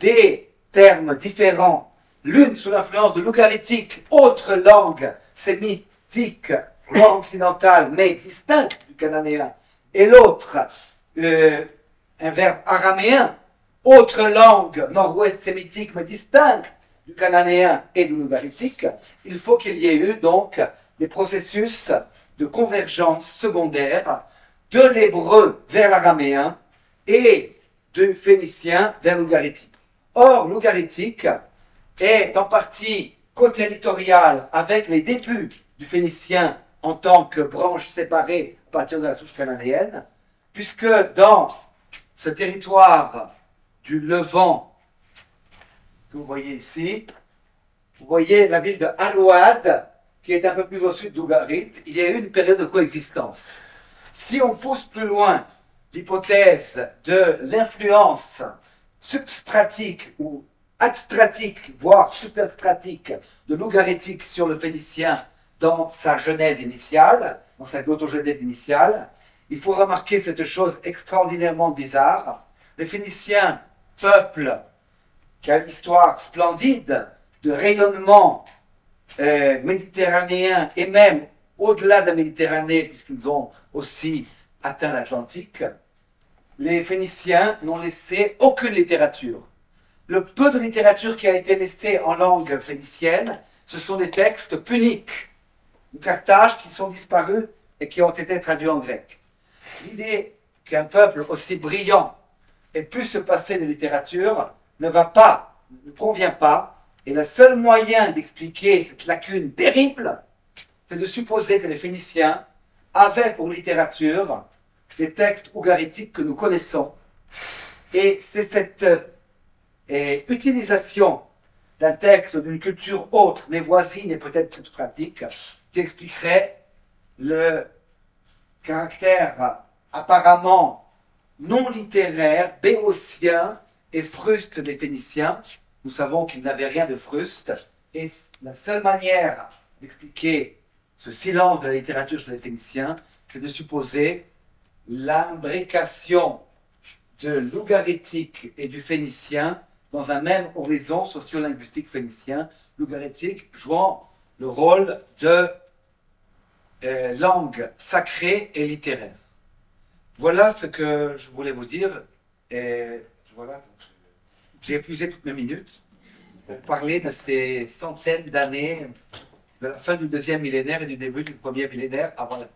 des termes différents, l'une sous l'influence de l'ougaritique, autre langue sémitique, langue occidentale, mais distincte du cananéen, et l'autre, un verbe araméen, autre langue nord-ouest sémitique, mais distincte du cananéen et de l'ougaritique, il faut qu'il y ait eu donc des processus de convergence secondaire de l'hébreu vers l'araméen et du phénicien vers l'ougaritique. Or, l'ougaritique est en partie co-territoriale avec les débuts du phénicien en tant que branche séparée à partir de la souche cananéenne, puisque dans ce territoire du Levant que vous voyez ici, vous voyez la ville de Arouad, qui est un peu plus au sud d'Ougarit, il y a eu une période de coexistence. Si on pousse plus loin l'hypothèse de l'influence substratique ou adstratique, voire superstratique, de l'ougaritique sur le phénicien dans sa genèse initiale, dans sa autogenèse initiale, il faut remarquer cette chose extraordinairement bizarre. Les Phéniciens, peuple qui a une histoire splendide de rayonnement méditerranéen et même au-delà de la Méditerranée, puisqu'ils ont aussi atteint l'Atlantique, les Phéniciens n'ont laissé aucune littérature. Le peu de littérature qui a été laissée en langue phénicienne, ce sont des textes puniques, de Carthage, qui sont disparus et qui ont été traduits en grec. L'idée qu'un peuple aussi brillant ait pu se passer de littérature ne va pas, ne convient pas, et le seul moyen d'expliquer cette lacune terrible, c'est de supposer que les Phéniciens avaient pour littérature les textes ougaritiques que nous connaissons. Et c'est cette utilisation d'un texte d'une culture autre, mais voisine et peut-être toute pratique, qui expliquerait le caractère apparemment non littéraire, béotien et fruste des Phéniciens. Nous savons qu'ils n'avaient rien de fruste, et la seule manière d'expliquer ce silence de la littérature chez les Phéniciens, c'est de supposer l'imbrication de l'ougaritique et du phénicien dans un même horizon sociolinguistique phénicien, l'ougaritique jouant le rôle de langue sacrée et littéraire. Voilà ce que je voulais vous dire, et voilà, j'ai épuisé toutes mes minutes pour parler de ces centaines d'années de la fin du deuxième millénaire et du début du premier millénaire avant la...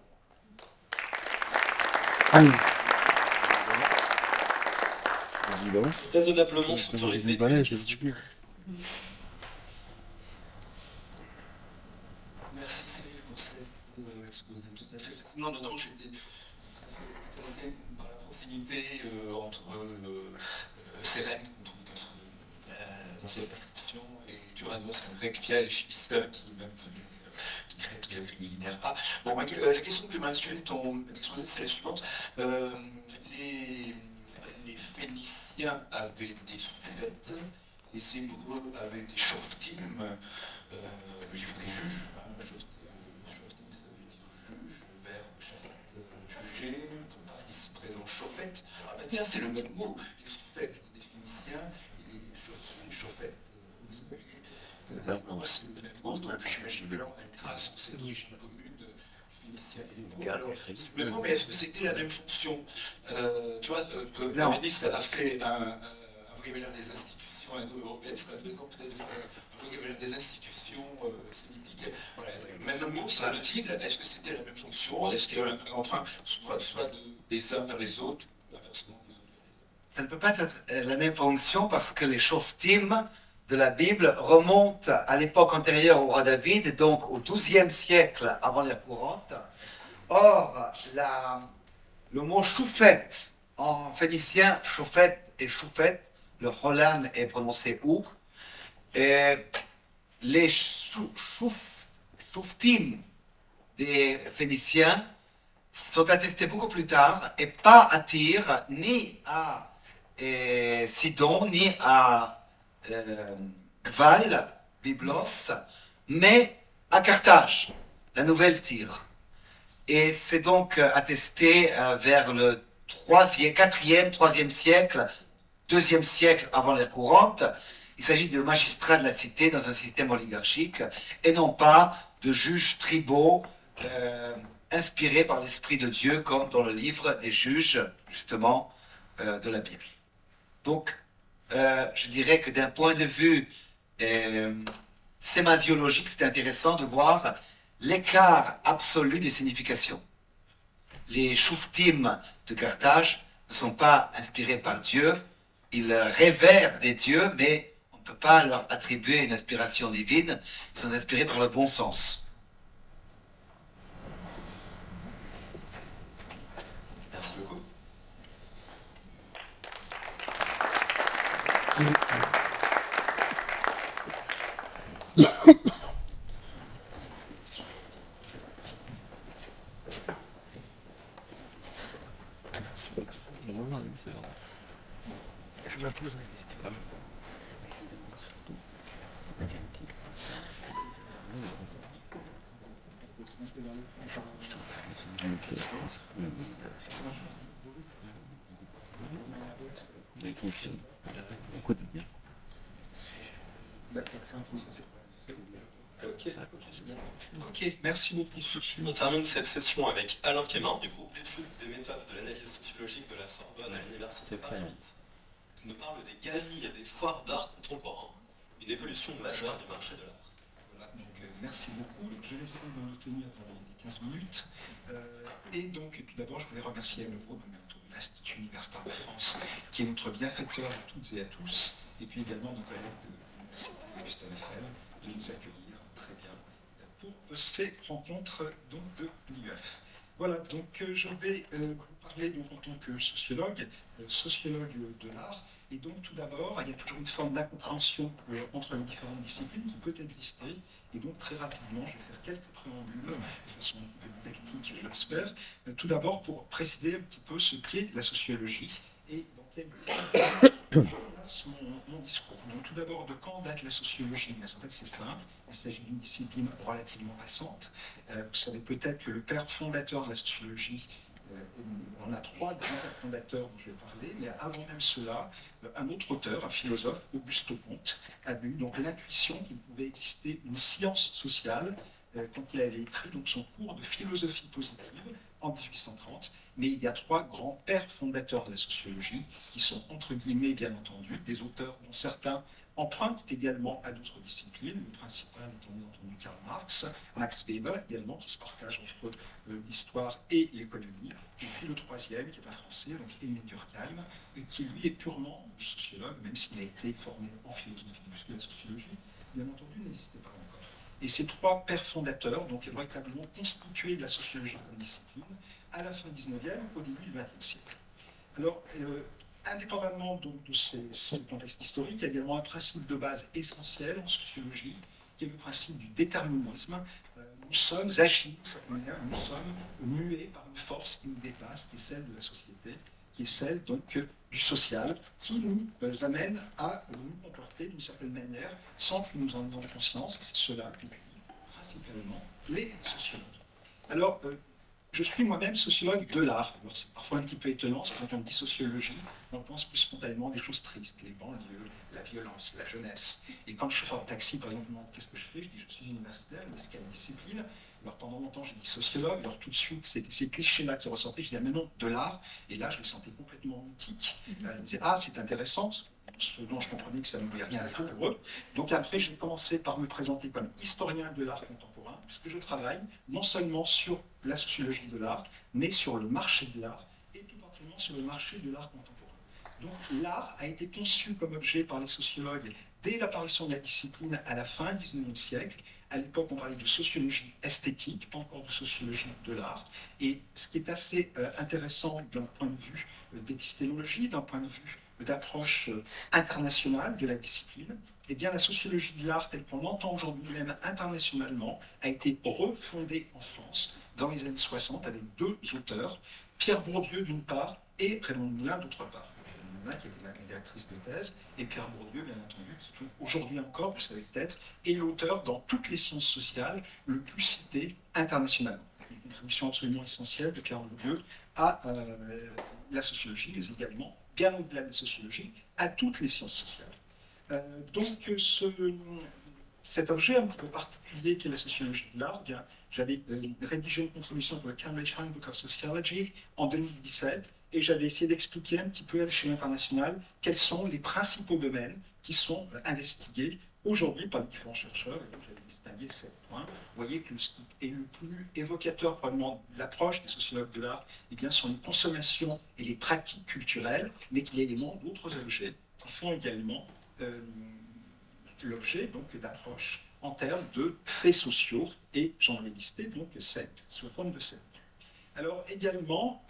Raisonnablement s'autoriser des questions. Merci pour cette exposé tout à fait fascinant. D'autant que j'étais intéressé par la proximité entre Cérène, qu'on trouve dans cette description, et Duranos, un grec fiel, schiste, qui même crée qu'il y avait le millénaire. Ah, bon, la question que m'a inspiré ton exposé, c'est la suivante. Les Phéniciens avaient des suffètes, les Hébreux avaient des shoftim, le livre des juges, shoftim, ça veut dire juge, verbe shafat, juger, ton participe présent shofet. Ah ben tiens, c'est le même mot, les suffètes, c'est des Phéniciens, et les shoftim, shofet, vous savez, c'est le même mot, donc j'imagine que là on a une trace de cette origine commune. Alors, mais est-ce que c'était la même fonction? Tu vois, la ministre a fait un vocabulaire des institutions indo-européennes, ça va peut-être un vocabulaire des institutions sémitiques. Voilà, même mot, semble-t-il, est-ce que c'était la même fonction? Est-ce qu'il y a un train soit des uns vers les autres, ou inversement des autres vers les autres? Ça ne peut pas être la même fonction parce que les shoftim de la Bible remonte à l'époque antérieure au roi David, donc au XIIe siècle avant l'ère courante. Or, le mot choufet, en phénicien, choufet et choufet, le holam est prononcé ou, et les chouftim des phéniciens sont attestés beaucoup plus tard et pas à Tyr, ni à Sidon, ni à Gval, Byblos, mais à Carthage, la nouvelle Tyr. Et c'est donc attesté vers le 3e, 4e, 3e siècle, 2e siècle avant l'ère courante. Il s'agit de magistrats de la cité dans un système oligarchique et non pas de juges tribaux inspirés par l'Esprit de Dieu comme dans le livre des juges, justement, de la Bible. Donc, je dirais que d'un point de vue sémantiologique, c'est intéressant de voir l'écart absolu des significations. Les chouftim de Carthage ne sont pas inspirés par Dieu, ils révèrent des dieux, mais on ne peut pas leur attribuer une inspiration divine, ils sont inspirés par le bon sens. Merci beaucoup. Je me pose la question. Il fonctionne. Beaucoup de bien. Ok, merci beaucoup. On termine cette session avec Alain Quémin du groupe d'études des méthodes de l'analyse sociologique de la Sorbonne à l'université Paris-Cité. Il nous parle des galeries et des foires d'art contemporain, une évolution majeure du marché de l'art. Voilà, donc Merci beaucoup. Je vais essayer de tenir dans les 15 minutes. Et donc, tout d'abord, je voulais remercier à nouveau l'Institut universitaire de France, qui est notre bienfaiteur à toutes et à tous, et puis également nos collègues de l'Université de nous accueillir très bien pour ces rencontres donc, de l'IUF. Voilà, donc je vais vous parler donc, en tant que sociologue, sociologue de l'art. Et donc, tout d'abord, il y a toujours une forme d'incompréhension entre les différentes disciplines qui peut exister. Et donc, très rapidement, je vais faire quelques préambules de façon didactique, je l'espère. Tout d'abord, pour préciser un petit peu ce qu'est la sociologie et dans quelle discipline je place mon discours. Donc, tout d'abord, de quand date la sociologie? En fait, c'est simple. Il s'agit d'une discipline relativement récente. Vous savez peut-être que le père fondateur de la sociologie, on a trois grands fondateurs dont je vais parler, mais avant même cela, un autre auteur, un philosophe, Auguste Comte, a eu donc l'intuition qu'il pouvait exister une science sociale quand il avait écrit donc, son cours de philosophie positive en 1830. Mais il y a trois grands pères fondateurs de la sociologie qui sont, entre guillemets, bien entendu, des auteurs dont certains empruntent également à d'autres disciplines, le principal étant bien entendu Karl Marx, Max Weber également, qui se partage entre l'histoire et l'économie, et puis le troisième, qui est un Français, donc Émile Durkheim, qui lui est purement sociologue, même s'il a été formé en philosophie, puisque la sociologie, bien entendu, n'existait pas encore. Et ces trois pères fondateurs, donc véritablement constitués de la sociologie comme discipline, à la fin du 19e, au début du 20e siècle. Alors, indépendamment donc, de ce contexte historique, il y a également un principe de base essentiel en sociologie, qui est le principe du déterminisme. Nous sommes agiles, nous sommes mués par une force qui nous dépasse, qui est celle de la société, qui est celle donc, du social, qui nous amène à nous comporter d'une certaine manière sans que nous en ayons conscience. C'est cela que principalement les sociologues. Alors, je suis moi-même sociologue de l'art. C'est parfois un petit peu étonnant, parce que quand on dit sociologie, on pense plus spontanément à des choses tristes, les banlieues, la violence, la jeunesse. Et quand je suis en taxi, par exemple, on me demande qu'est-ce que je fais, je dis je suis universitaire, mais c'est quelle discipline? Alors pendant longtemps, j'ai dit sociologue, alors tout de suite, c'est ces clichés-là qui ressortaient, je dis ah, mais non, de l'art. Et là, je me sentais complètement mythique. Je me disais ah, c'est intéressant, ce dont je comprenais que ça ne voulait rien dire pour eux. Donc après, j'ai commencé par me présenter comme historien de l'art contemporain, puisque je travaille non seulement sur la sociologie de l'art, mais sur le marché de l'art, et tout particulièrement sur le marché de l'art contemporain. Donc l'art a été conçu comme objet par les sociologues dès l'apparition de la discipline à la fin du 19e siècle. À l'époque, on parlait de sociologie esthétique, pas encore de sociologie de l'art. Et ce qui est assez intéressant d'un point de vue d'épistémologie, d'un point de vue d'approche internationale de la discipline, eh bien, la sociologie de l'art, telle qu'on l'entend aujourd'hui même internationalement, a été refondée en France dans les années 60 avec deux auteurs, Pierre Bourdieu d'une part et Raymond Moulin d'autre part. Raymond Moulin qui était la directrice de thèse et Pierre Bourdieu, bien entendu, qui aujourd'hui encore, vous savez peut-être, est l'auteur dans toutes les sciences sociales le plus cité internationalement. Une contribution absolument essentielle de Pierre Bourdieu à la sociologie, mais également bien au-delà de la sociologie, à toutes les sciences sociales. Donc, cet objet un petit peu particulier qu'est la sociologie de l'art, j'avais rédigé une contribution pour le Cambridge Handbook of Sociology en 2017, et j'avais essayé d'expliquer un petit peu à l'échelle internationale quels sont les principaux domaines qui sont investigués aujourd'hui par les différents chercheurs, et donc j'avais distingué 7 points. Vous voyez que ce qui est le plus évocateur probablement de l'approche des sociologues de l'art, eh bien, sont les consommations et les pratiques culturelles, mais qu'il y a également d'autres objets qui font également l'objet d'approches en termes de faits sociaux, et j'en ai listé donc 7, sous forme de 7. Alors également,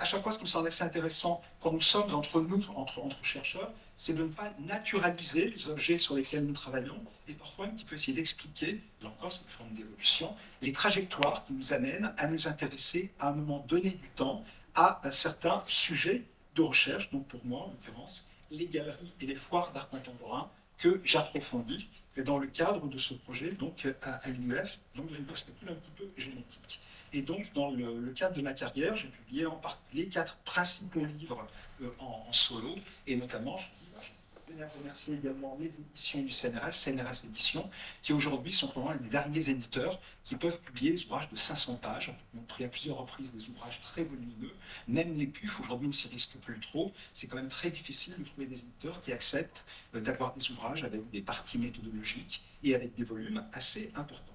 à chaque fois ce qui me semble assez intéressant quand nous sommes entre nous, entre chercheurs, c'est de ne pas naturaliser les objets sur lesquels nous travaillons, et parfois un petit peu essayer d'expliquer, là encore c'est une forme d'évolution, les trajectoires qui nous amènent à nous intéresser à un moment donné du temps à un certain sujet de recherche, donc pour moi en l'occurrence, les galeries et les foires d'art contemporain que j'approfondis dans le cadre de ce projet donc, à l'IUF, donc dans une perspective un petit peu génétique. Et donc, dans le cadre de ma carrière, j'ai publié en particulier 4 principaux livres en solo, et notamment, je tenir à remercier également les éditions du CNRS Éditions, qui aujourd'hui sont probablement les derniers éditeurs qui peuvent publier des ouvrages de 500 pages. Ils ont pris à plusieurs reprises des ouvrages très volumineux. Même les PUF, aujourd'hui, ne s'y risquent plus trop. C'est quand même très difficile de trouver des éditeurs qui acceptent d'avoir des ouvrages avec des parties méthodologiques et avec des volumes assez importants.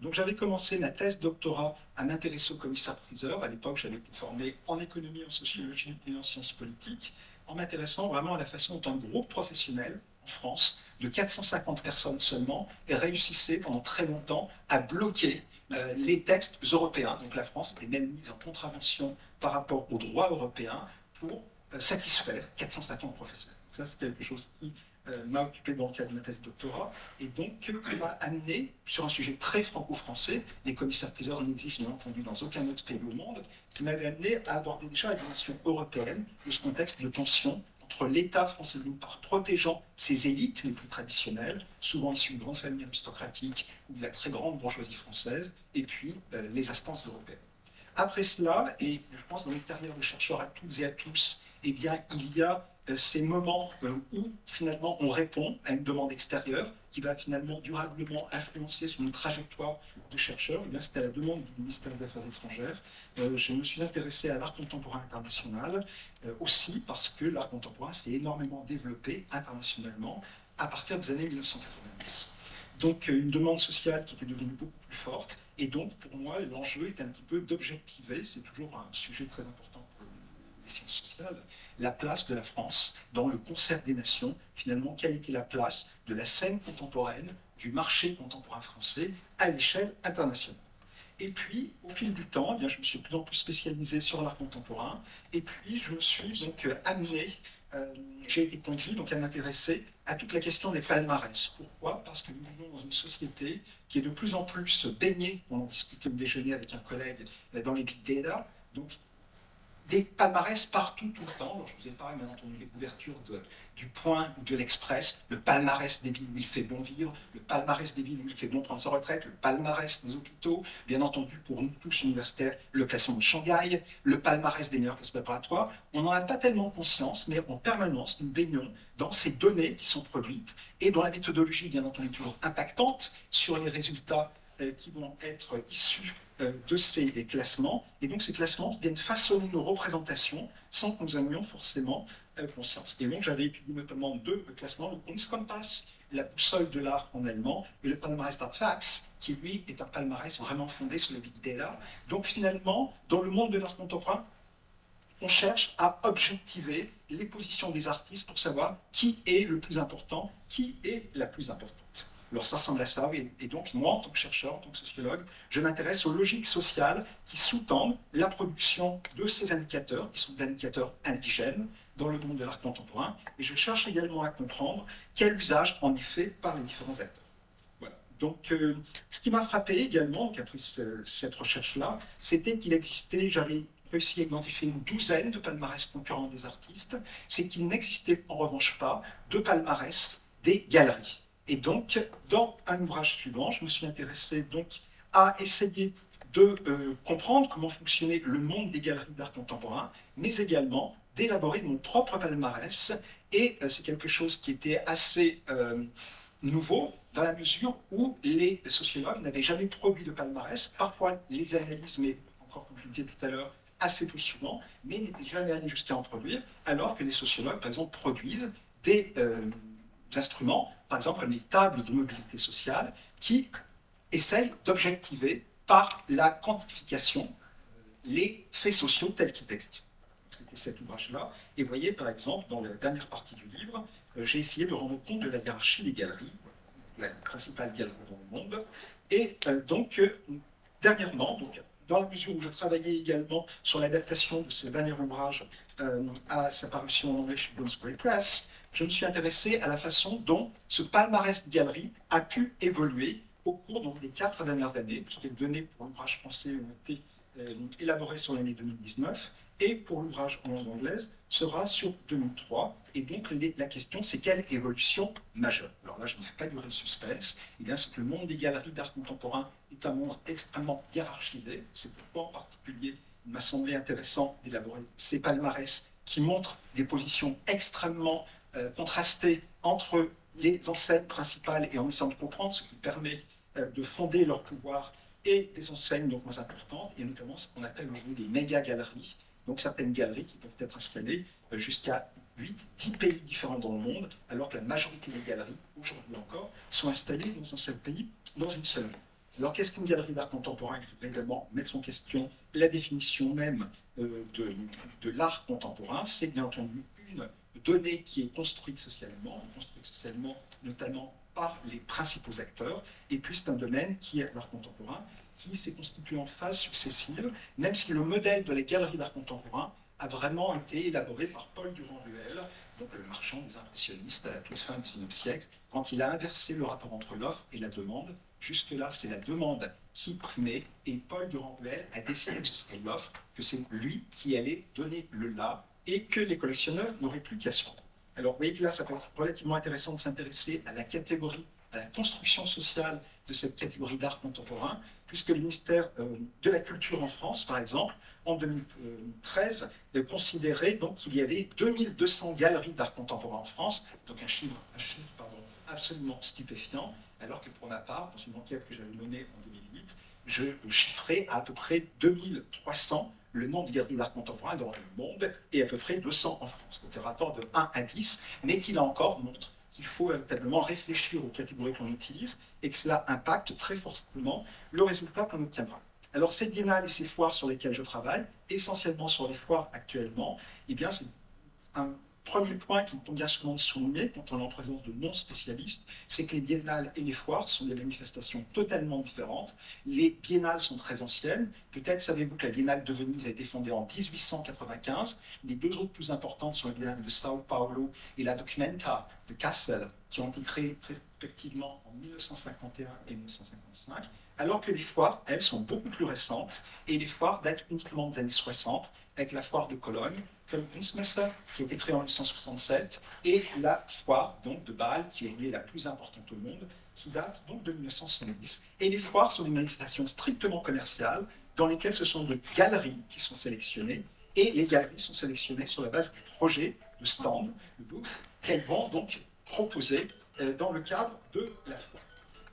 Donc j'avais commencé ma thèse doctorat à m'intéresser au commissaire-priseur. À l'époque, j'avais été formé en économie, en sociologie et en sciences politiques, en m'intéressant vraiment à la façon dont un groupe professionnel en France, de 450 personnes seulement, réussissait pendant très longtemps à bloquer les textes européens. Donc la France était même mise en contravention par rapport au droit européen pour satisfaire 450 professionnels. Donc ça, c'est quelque chose qui m'a occupé dans le cadre de ma thèse de doctorat, et donc m'a amené sur un sujet très franco-français. Les commissaires-priseurs n'existent bien entendu dans aucun autre pays au monde, qui m'avait amené à aborder déjà la dimension européenne de ce contexte de tension entre l'État français d'une part protégeant ses élites les plus traditionnelles, souvent issues d'une grande famille aristocratique ou de la très grande bourgeoisie française, et puis les instances européennes. Après cela, et je pense dans les carrières de chercheurs à toutes et à tous, eh bien, il y a ces moments où finalement on répond à une demande extérieure qui va finalement durablement influencer sur une trajectoire de chercheurs. C'était à la demande du ministère des Affaires étrangères. Je me suis intéressé à l'art contemporain international aussi parce que l'art contemporain s'est énormément développé internationalement à partir des années 1990. Donc une demande sociale qui était devenue beaucoup plus forte, et donc pour moi l'enjeu est un petit peu d'objectiver, c'est toujours un sujet très important pour les sciences sociales, la place de la France dans le concert des nations. Finalement, quelle était la place de la scène contemporaine, du marché contemporain français à l'échelle internationale. Et puis, au fil du temps, eh bien, je me suis de plus en plus spécialisé sur l'art contemporain, et puis je me suis donc amené, j'ai été conduit donc à m'intéresser à toute la question des palmarès. Pourquoi? Parce que nous vivons dans une société qui est de plus en plus baignée, on en discutait au déjeuner avec un collègue, dans les big data, donc des palmarès partout, tout le temps. Alors, je vous ai parlé, bien entendu, des couvertures du Point ou de l'Express, le palmarès des villes où il fait bon vivre, le palmarès des villes où il fait bon prendre sa retraite, le palmarès des hôpitaux, bien entendu, pour nous tous universitaires, le classement de Shanghai, le palmarès des meilleures classes préparatoires. On n'en a pas tellement conscience, mais en permanence, nous baignons dans ces données qui sont produites et dont la méthodologie, bien entendu, est toujours impactante sur les résultats qui vont être issus de ces classements, et donc ces classements viennent façonner nos représentations sans que nous en ayons forcément conscience. Et donc j'avais étudié notamment deux classements, le Kunstkompass, la boussole de l'art en allemand, et le palmarès d'Artfax, qui lui est un palmarès vraiment fondé sur le big data. Donc finalement, dans le monde de l'art contemporain, on cherche à objectiver les positions des artistes pour savoir qui est le plus important, qui est la plus importante. Alors ça ressemble à ça, et donc moi, en tant que chercheur, en tant que sociologue, je m'intéresse aux logiques sociales qui sous-tendent la production de ces indicateurs, qui sont des indicateurs indigènes dans le monde de l'art contemporain, et je cherche également à comprendre quel usage en est fait par les différents acteurs. Voilà. Donc ce qui m'a frappé également, après cette recherche-là, c'était qu'il existait, j'avais réussi à identifier une douzaine de palmarès concurrents des artistes, c'est qu'il n'existait en revanche pas de palmarès des galeries. Et donc, dans un ouvrage suivant, je me suis intéressé donc à essayer de comprendre comment fonctionnait le monde des galeries d'art contemporain, mais également d'élaborer mon propre palmarès. Et c'est quelque chose qui était assez nouveau, dans la mesure où les sociologues n'avaient jamais produit de palmarès. Parfois, les analyses, mais encore comme je le disais tout à l'heure, assez peu souvent, mais n'étaient jamais allés jusqu'à en produire, alors que les sociologues, par exemple, produisent des instruments, par exemple les tables de mobilité sociale, qui essayent d'objectiver par la quantification les faits sociaux tels qu'ils existent. C'était cet ouvrage-là. Et vous voyez, par exemple, dans la dernière partie du livre, j'ai essayé de rendre compte de la hiérarchie des galeries, la principale galerie dans le monde. Et donc, dernièrement, dans la mesure où je travaillais également sur l'adaptation de ce dernier ouvrage à sa parution en anglais chez Bloomsbury Press, je me suis intéressé à la façon dont ce palmarès de galerie a pu évoluer au cours donc, des 4 dernières années, puisque les données pour l'ouvrage français ont été élaborées sur l'année 2019, et pour l'ouvrage en langue anglaise sera sur 2003. Et donc la question, c'est quelle évolution majeure? Alors là, je ne fais pas durer le suspense. Eh bien, c'est que le monde des galeries d'art contemporain est un monde extrêmement hiérarchisé. C'est pourquoi, en particulier, il m'a semblé intéressant d'élaborer ces palmarès qui montrent des positions extrêmement contrastées entre les enseignes principales et en essayant de comprendre ce qui permet de fonder leur pouvoir et des enseignes donc moins importantes, et notamment ce qu'on appelle aujourd'hui des méga-galeries, donc certaines galeries qui peuvent être installées jusqu'à 8-10 pays différents dans le monde, alors que la majorité des galeries, aujourd'hui encore, sont installées dans un seul pays, dans une seule. Alors qu'est-ce qu'une galerie d'art contemporain? Il faudrait également mettre en question la définition même de l'art contemporain. C'est bien entendu une donnée qui est construite socialement notamment par les principaux acteurs, et puis c'est un domaine qui est l'art contemporain, qui s'est constitué en phases successives, même si le modèle de la galerie d'art contemporain a vraiment été élaboré par Paul Durand-Ruel, donc le marchand des impressionnistes à la toute fin du XIXe siècle, quand il a inversé le rapport entre l'offre et la demande. Jusque-là, c'est la demande qui primait, et Paul Durand-Ruel a décidé que ce serait l'offre, que c'est lui qui allait donner le là, et que les collectionneurs n'auraient plus qu'à suivre. Alors, vous voyez que là, ça peut être relativement intéressant de s'intéresser à la catégorie, à la construction sociale de cette catégorie d'art contemporain, puisque le ministère de la Culture en France, par exemple, en 2013, considérait qu'il y avait 2200 galeries d'art contemporain en France, donc un chiffre absolument stupéfiant, alors que pour ma part, dans une enquête que j'avais menée en 2008, je chiffrais à peu près 2300 le nombre de galeries d'art contemporain dans le monde, et à peu près 200 en France. Donc un rapport de 1 à 10, mais qui là encore montre qu'il faut véritablement réfléchir aux catégories qu'on utilise, et que cela impacte très fortement le résultat qu'on obtiendra. Alors ces biennales et ces foires sur lesquelles je travaille, essentiellement sur les foires actuellement, eh bien c'est un premier point qu'il convient souvent de souligner quand on est en présence de non-spécialistes, c'est que les biennales et les foires sont des manifestations totalement différentes. Les biennales sont très anciennes. Peut-être savez-vous que la biennale de Venise a été fondée en 1895. Les deux autres plus importantes sont la biennale de Sao Paulo et la Documenta de Kassel, qui ont été créées respectivement en 1951 et 1955. Alors que les foires, elles, sont beaucoup plus récentes, et les foires datent uniquement des années 60, avec la foire de Cologne, comme Kunstmesse, qui a été créée en 1967, et la foire donc, de Bâle, qui est la plus importante au monde, qui date donc de 1970. Et les foires sont des manifestations strictement commerciales, dans lesquelles ce sont des galeries qui sont sélectionnées, et les galeries sont sélectionnées sur la base du projet de stand, de booth, qu'elles vont donc proposer dans le cadre de la foire.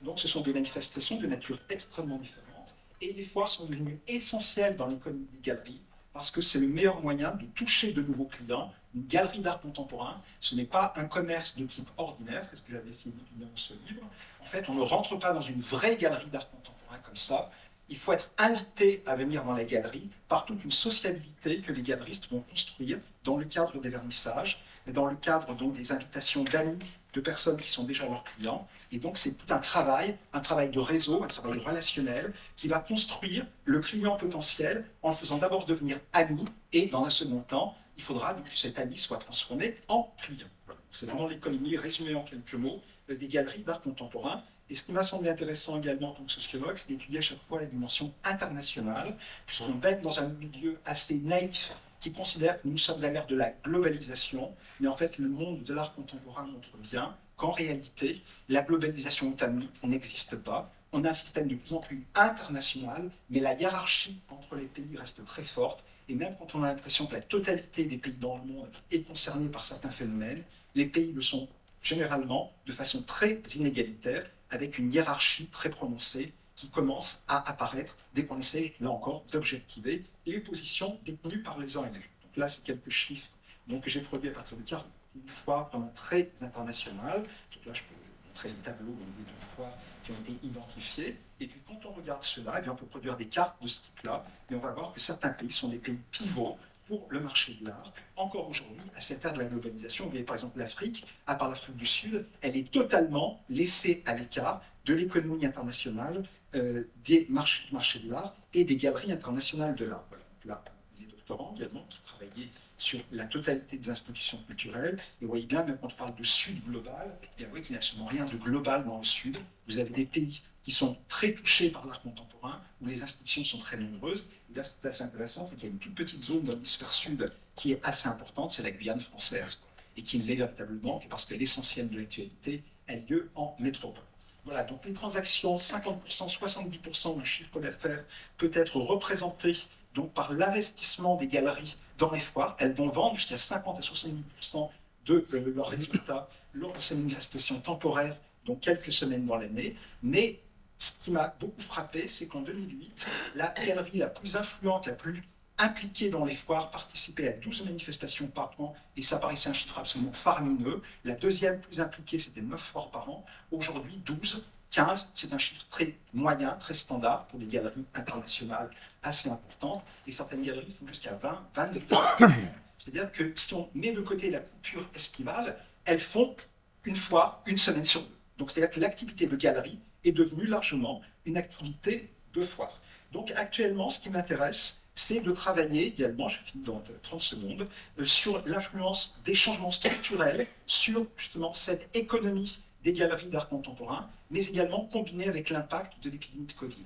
Donc ce sont des manifestations de nature extrêmement différente, et les foires sont devenues essentielles dans l'économie des galeries, parce que c'est le meilleur moyen de toucher de nouveaux clients. Une galerie d'art contemporain, ce n'est pas un commerce de type ordinaire, c'est ce que j'avais essayé d'étudier dans ce livre. En fait, on ne rentre pas dans une vraie galerie d'art contemporain comme ça. Il faut être invité à venir dans la galerie par toute une sociabilité que les galeristes vont construire dans le cadre des vernissages, dans le cadre donc, des invitations d'amis, de personnes qui sont déjà leurs clients. Et donc, c'est tout un travail de réseau, un travail relationnel qui va construire le client potentiel en le faisant d'abord devenir ami, et dans un second temps, il faudra donc que cet ami soit transformé en client. C'est vraiment l'économie résumée en quelques mots des galeries d'art contemporain. Et ce qui m'a semblé intéressant également en tant que sociologue, c'est d'étudier à chaque fois la dimension internationale, puisqu'on baigne dans un milieu assez naïf qui considère que nous sommes la mère de la globalisation, mais en fait le monde de l'art contemporain montre bien qu'en réalité, la globalisation établie n'existe pas. On a un système de plus en plus international, mais la hiérarchie entre les pays reste très forte, et même quand on a l'impression que la totalité des pays dans le monde est concernée par certains phénomènes, les pays le sont généralement de façon très inégalitaire, avec une hiérarchie très prononcée qui commence à apparaître dès qu'on essaie, là encore, d'objectiver les positions détenues par les uns et les autres. Donc là, c'est quelques chiffres donc, que j'ai produits à partir de cartes, une fois vraiment très internationales. Donc là, je peux montrer les tableaux des deux fois qui ont été identifiés. Et puis, quand on regarde cela, eh bien, on peut produire des cartes de ce type-là. Et on va voir que certains pays sont des pays pivots pour le marché de l'art. Encore aujourd'hui, à cette ère de la globalisation, vous voyez par exemple l'Afrique, à part l'Afrique du Sud, elle est totalement laissée à l'écart de l'économie internationale, des marchés de l'art et des galeries internationales de l'art. Voilà. Là, les doctorants également qui travaillaient sur la totalité des institutions culturelles. Et vous voyez bien, même quand on parle de Sud global, et vous voyez qu'il n'y a absolument rien de global dans le Sud. Vous avez des pays qui sont très touchés par l'art contemporain, où les institutions sont très nombreuses. Et là, c'est assez intéressant, c'est qu'il y a une toute petite zone dans l'hémisphère sud qui est assez importante, c'est la Guyane française, et qui ne l'est véritablement que parce que l'essentiel de l'actualité a lieu en métropole. Voilà, donc les transactions, 50%, 70% du chiffre d'affaires peut être représenté donc, par l'investissement des galeries dans les foires. Elles vont vendre jusqu'à 50 à 70% de leurs résultats lors de ces manifestations temporaires, donc quelques semaines dans l'année. Mais ce qui m'a beaucoup frappé, c'est qu'en 2008, la galerie la plus influente, la plus impliquée dans les foires, participait à 12 manifestations par an, et ça paraissait un chiffre absolument faramineux. La deuxième plus impliquée, c'était 9 foires par an. Aujourd'hui, 12, 15, c'est un chiffre très moyen, très standard pour des galeries internationales assez importantes, et certaines galeries font jusqu'à 20, 22 foires. C'est-à-dire que si on met de côté la coupure estivale, elles font une foire, une semaine sur deux. Donc c'est-à-dire que l'activité de galerie est devenue largement une activité de foire. Donc actuellement, ce qui m'intéresse, c'est de travailler également, je finis dans 30 secondes, sur l'influence des changements structurels sur justement cette économie des galeries d'art contemporain, mais également combinée avec l'impact de l'épidémie de Covid.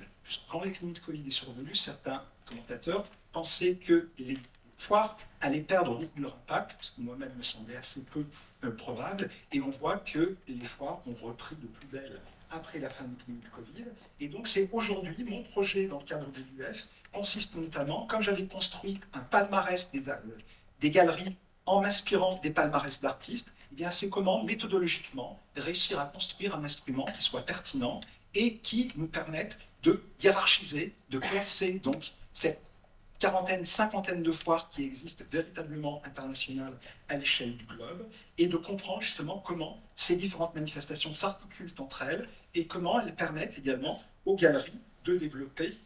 Quand l'épidémie de Covid est survenue, certains commentateurs pensaient que les foires allaient perdre leur impact, ce qui moi-même me semblait assez peu probable, et on voit que les foires ont repris de plus belle après la fin de l'épidémie de Covid. Et donc c'est aujourd'hui mon projet dans le cadre de l'IUF consiste notamment, comme j'avais construit un palmarès des galeries en m'inspirant des palmarès d'artistes, eh bien c'est comment méthodologiquement réussir à construire un instrument qui soit pertinent et qui nous permette de hiérarchiser, de classer donc cette quarantaine, cinquantaine de foires qui existent véritablement internationales à l'échelle du globe, et de comprendre justement comment ces différentes manifestations s'articulent entre elles et comment elles permettent également aux galeries de développer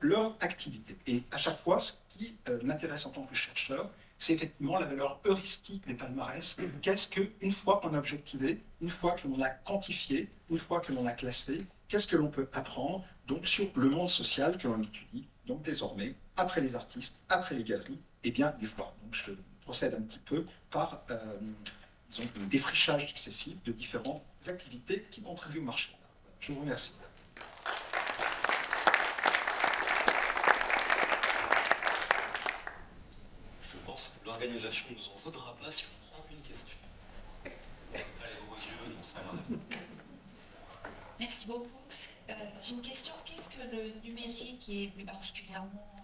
leur activité. Et à chaque fois, ce qui m'intéresse en tant que chercheur, c'est effectivement la valeur heuristique des palmarès. Qu'est-ce qu'une fois qu'on a objectivé, une fois que l'on a quantifié, une fois que l'on a classé, qu'est-ce que l'on peut apprendre donc sur le monde social que l'on étudie, donc désormais, après les artistes, après les galeries, et bien les foires. Donc je procède un petit peu par disons, un défrichage excessif de différentes activités qui contribuent au marché. Je vous remercie. L'organisation nous en vaudra pas si on prend une question. Pas les gros yeux, non, ça va. Merci beaucoup. J'ai une question. Qu'est-ce que le numérique et plus particulièrement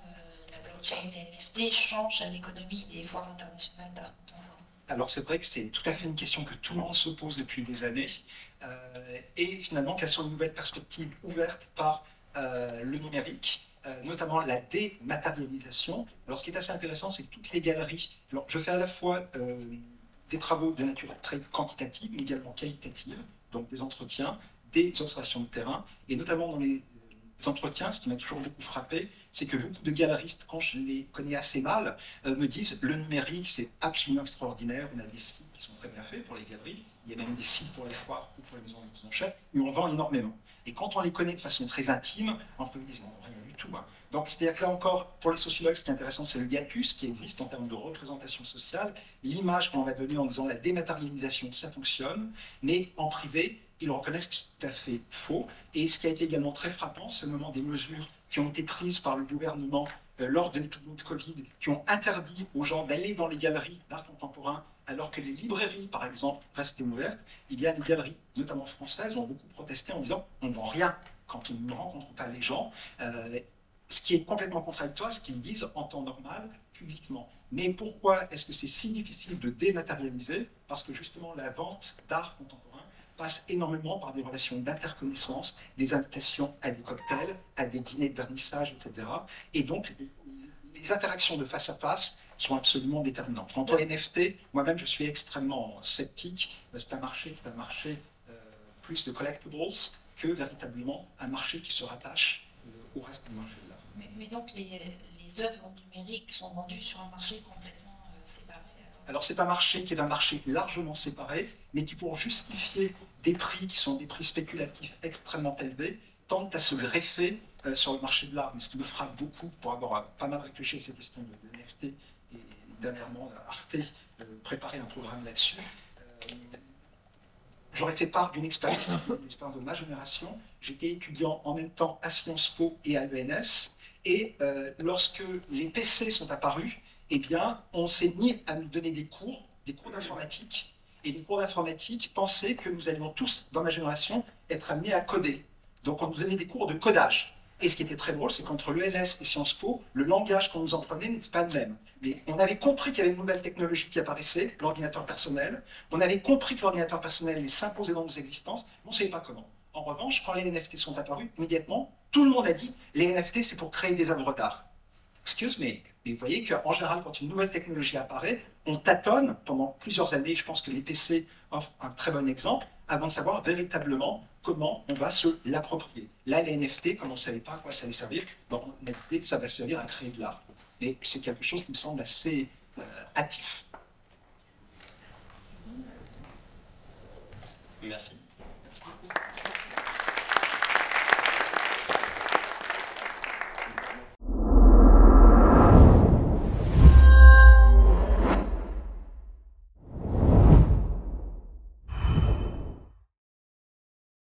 la blockchain et les NFT changent à l'économie des foires internationales d'art? Alors c'est vrai que c'est tout à fait une question que tout le monde se pose depuis des années. Et finalement, quelles sont les nouvelles perspectives ouvertes par le numérique, notamment la dématérialisation. Alors ce qui est assez intéressant, c'est que toutes les galeries, alors, je fais à la fois des travaux de nature très quantitative, mais également qualitative, donc des entretiens, des observations de terrain, et notamment dans les entretiens, ce qui m'a toujours beaucoup frappé, c'est que beaucoup de galeristes, quand je les connais assez mal, me disent « le numérique, c'est absolument extraordinaire, on a des sites qui sont très bien faits pour les galeries, il y a même des sites pour les foires ou pour les maisons de enchères, et on vend énormément ». Et quand on les connaît de façon très intime, on peut dire « rien du tout hein ». Donc c'est-à-dire que là encore, pour les sociologues, ce qui est intéressant, c'est le hiatus qui existe en termes de représentation sociale, l'image qu'on va donner en disant « la dématérialisation, ça fonctionne », mais en privé, ils le reconnaissent tout à fait faux. Et ce qui a été également très frappant, c'est le moment des mesures qui ont été prises par le gouvernement lors de l'épidémie de Covid, qui ont interdit aux gens d'aller dans les galeries d'art contemporain, alors que les librairies, par exemple, restaient ouvertes. Il y a des galeries, notamment françaises, ont beaucoup protesté en disant « on ne vend rien quand on ne rencontre pas les gens ». Ce qui est complètement contradictoire, ce qu'ils disent en temps normal, publiquement. Mais pourquoi est-ce que c'est si difficile de dématérialiser? Parce que justement, la vente d'art contemporain passe énormément par des relations d'interconnaissance, des invitations à des cocktails, à des dîners de vernissage, etc. Et donc, les interactions de face à face sont absolument déterminantes. Quant aux NFT, moi-même, je suis extrêmement sceptique. C'est un marché qui est un marché plus de collectibles que véritablement un marché qui se rattache au reste du marché de l'art. Mais donc, les œuvres numériques sont vendues sur un marché complètement... Alors c'est un marché qui est un marché largement séparé, mais qui pour justifier des prix qui sont des prix spéculatifs extrêmement élevés, tente à se greffer sur le marché de l'art. Mais ce qui me frappe beaucoup, pour avoir pas mal réfléchi à ces questions de NFT, et dernièrement Arte préparait un programme là-dessus, j'aurais fait part d'une expérience de ma génération. J'étais étudiant en même temps à Sciences Po et à l'ENS, et lorsque les PC sont apparus, eh bien, on s'est mis à nous donner des cours d'informatique. Et les cours d'informatique pensaient que nous allions tous, dans ma génération, être amenés à coder. Donc on nous donnait des cours de codage. Et ce qui était très drôle, c'est qu'entre l'ELS et Sciences Po, le langage qu'on nous entraînait n'était pas le même. Mais on avait compris qu'il y avait une nouvelle technologie qui apparaissait, l'ordinateur personnel. On avait compris que l'ordinateur personnel allait s'imposer dans nos existences, mais on ne savait pas comment. En revanche, quand les NFT sont apparus, immédiatement, tout le monde a dit « les NFT, c'est pour créer des œuvres d'art ». Excuse me, mais vous voyez qu'en général, quand une nouvelle technologie apparaît, on tâtonne pendant plusieurs années, je pense que les PC offrent un très bon exemple, avant de savoir véritablement comment on va se l'approprier. Là, les NFT, comme on ne savait pas à quoi ça allait servir, bon, NFT, ça va servir à créer de l'art. Mais c'est quelque chose qui me semble assez hâtif. Merci.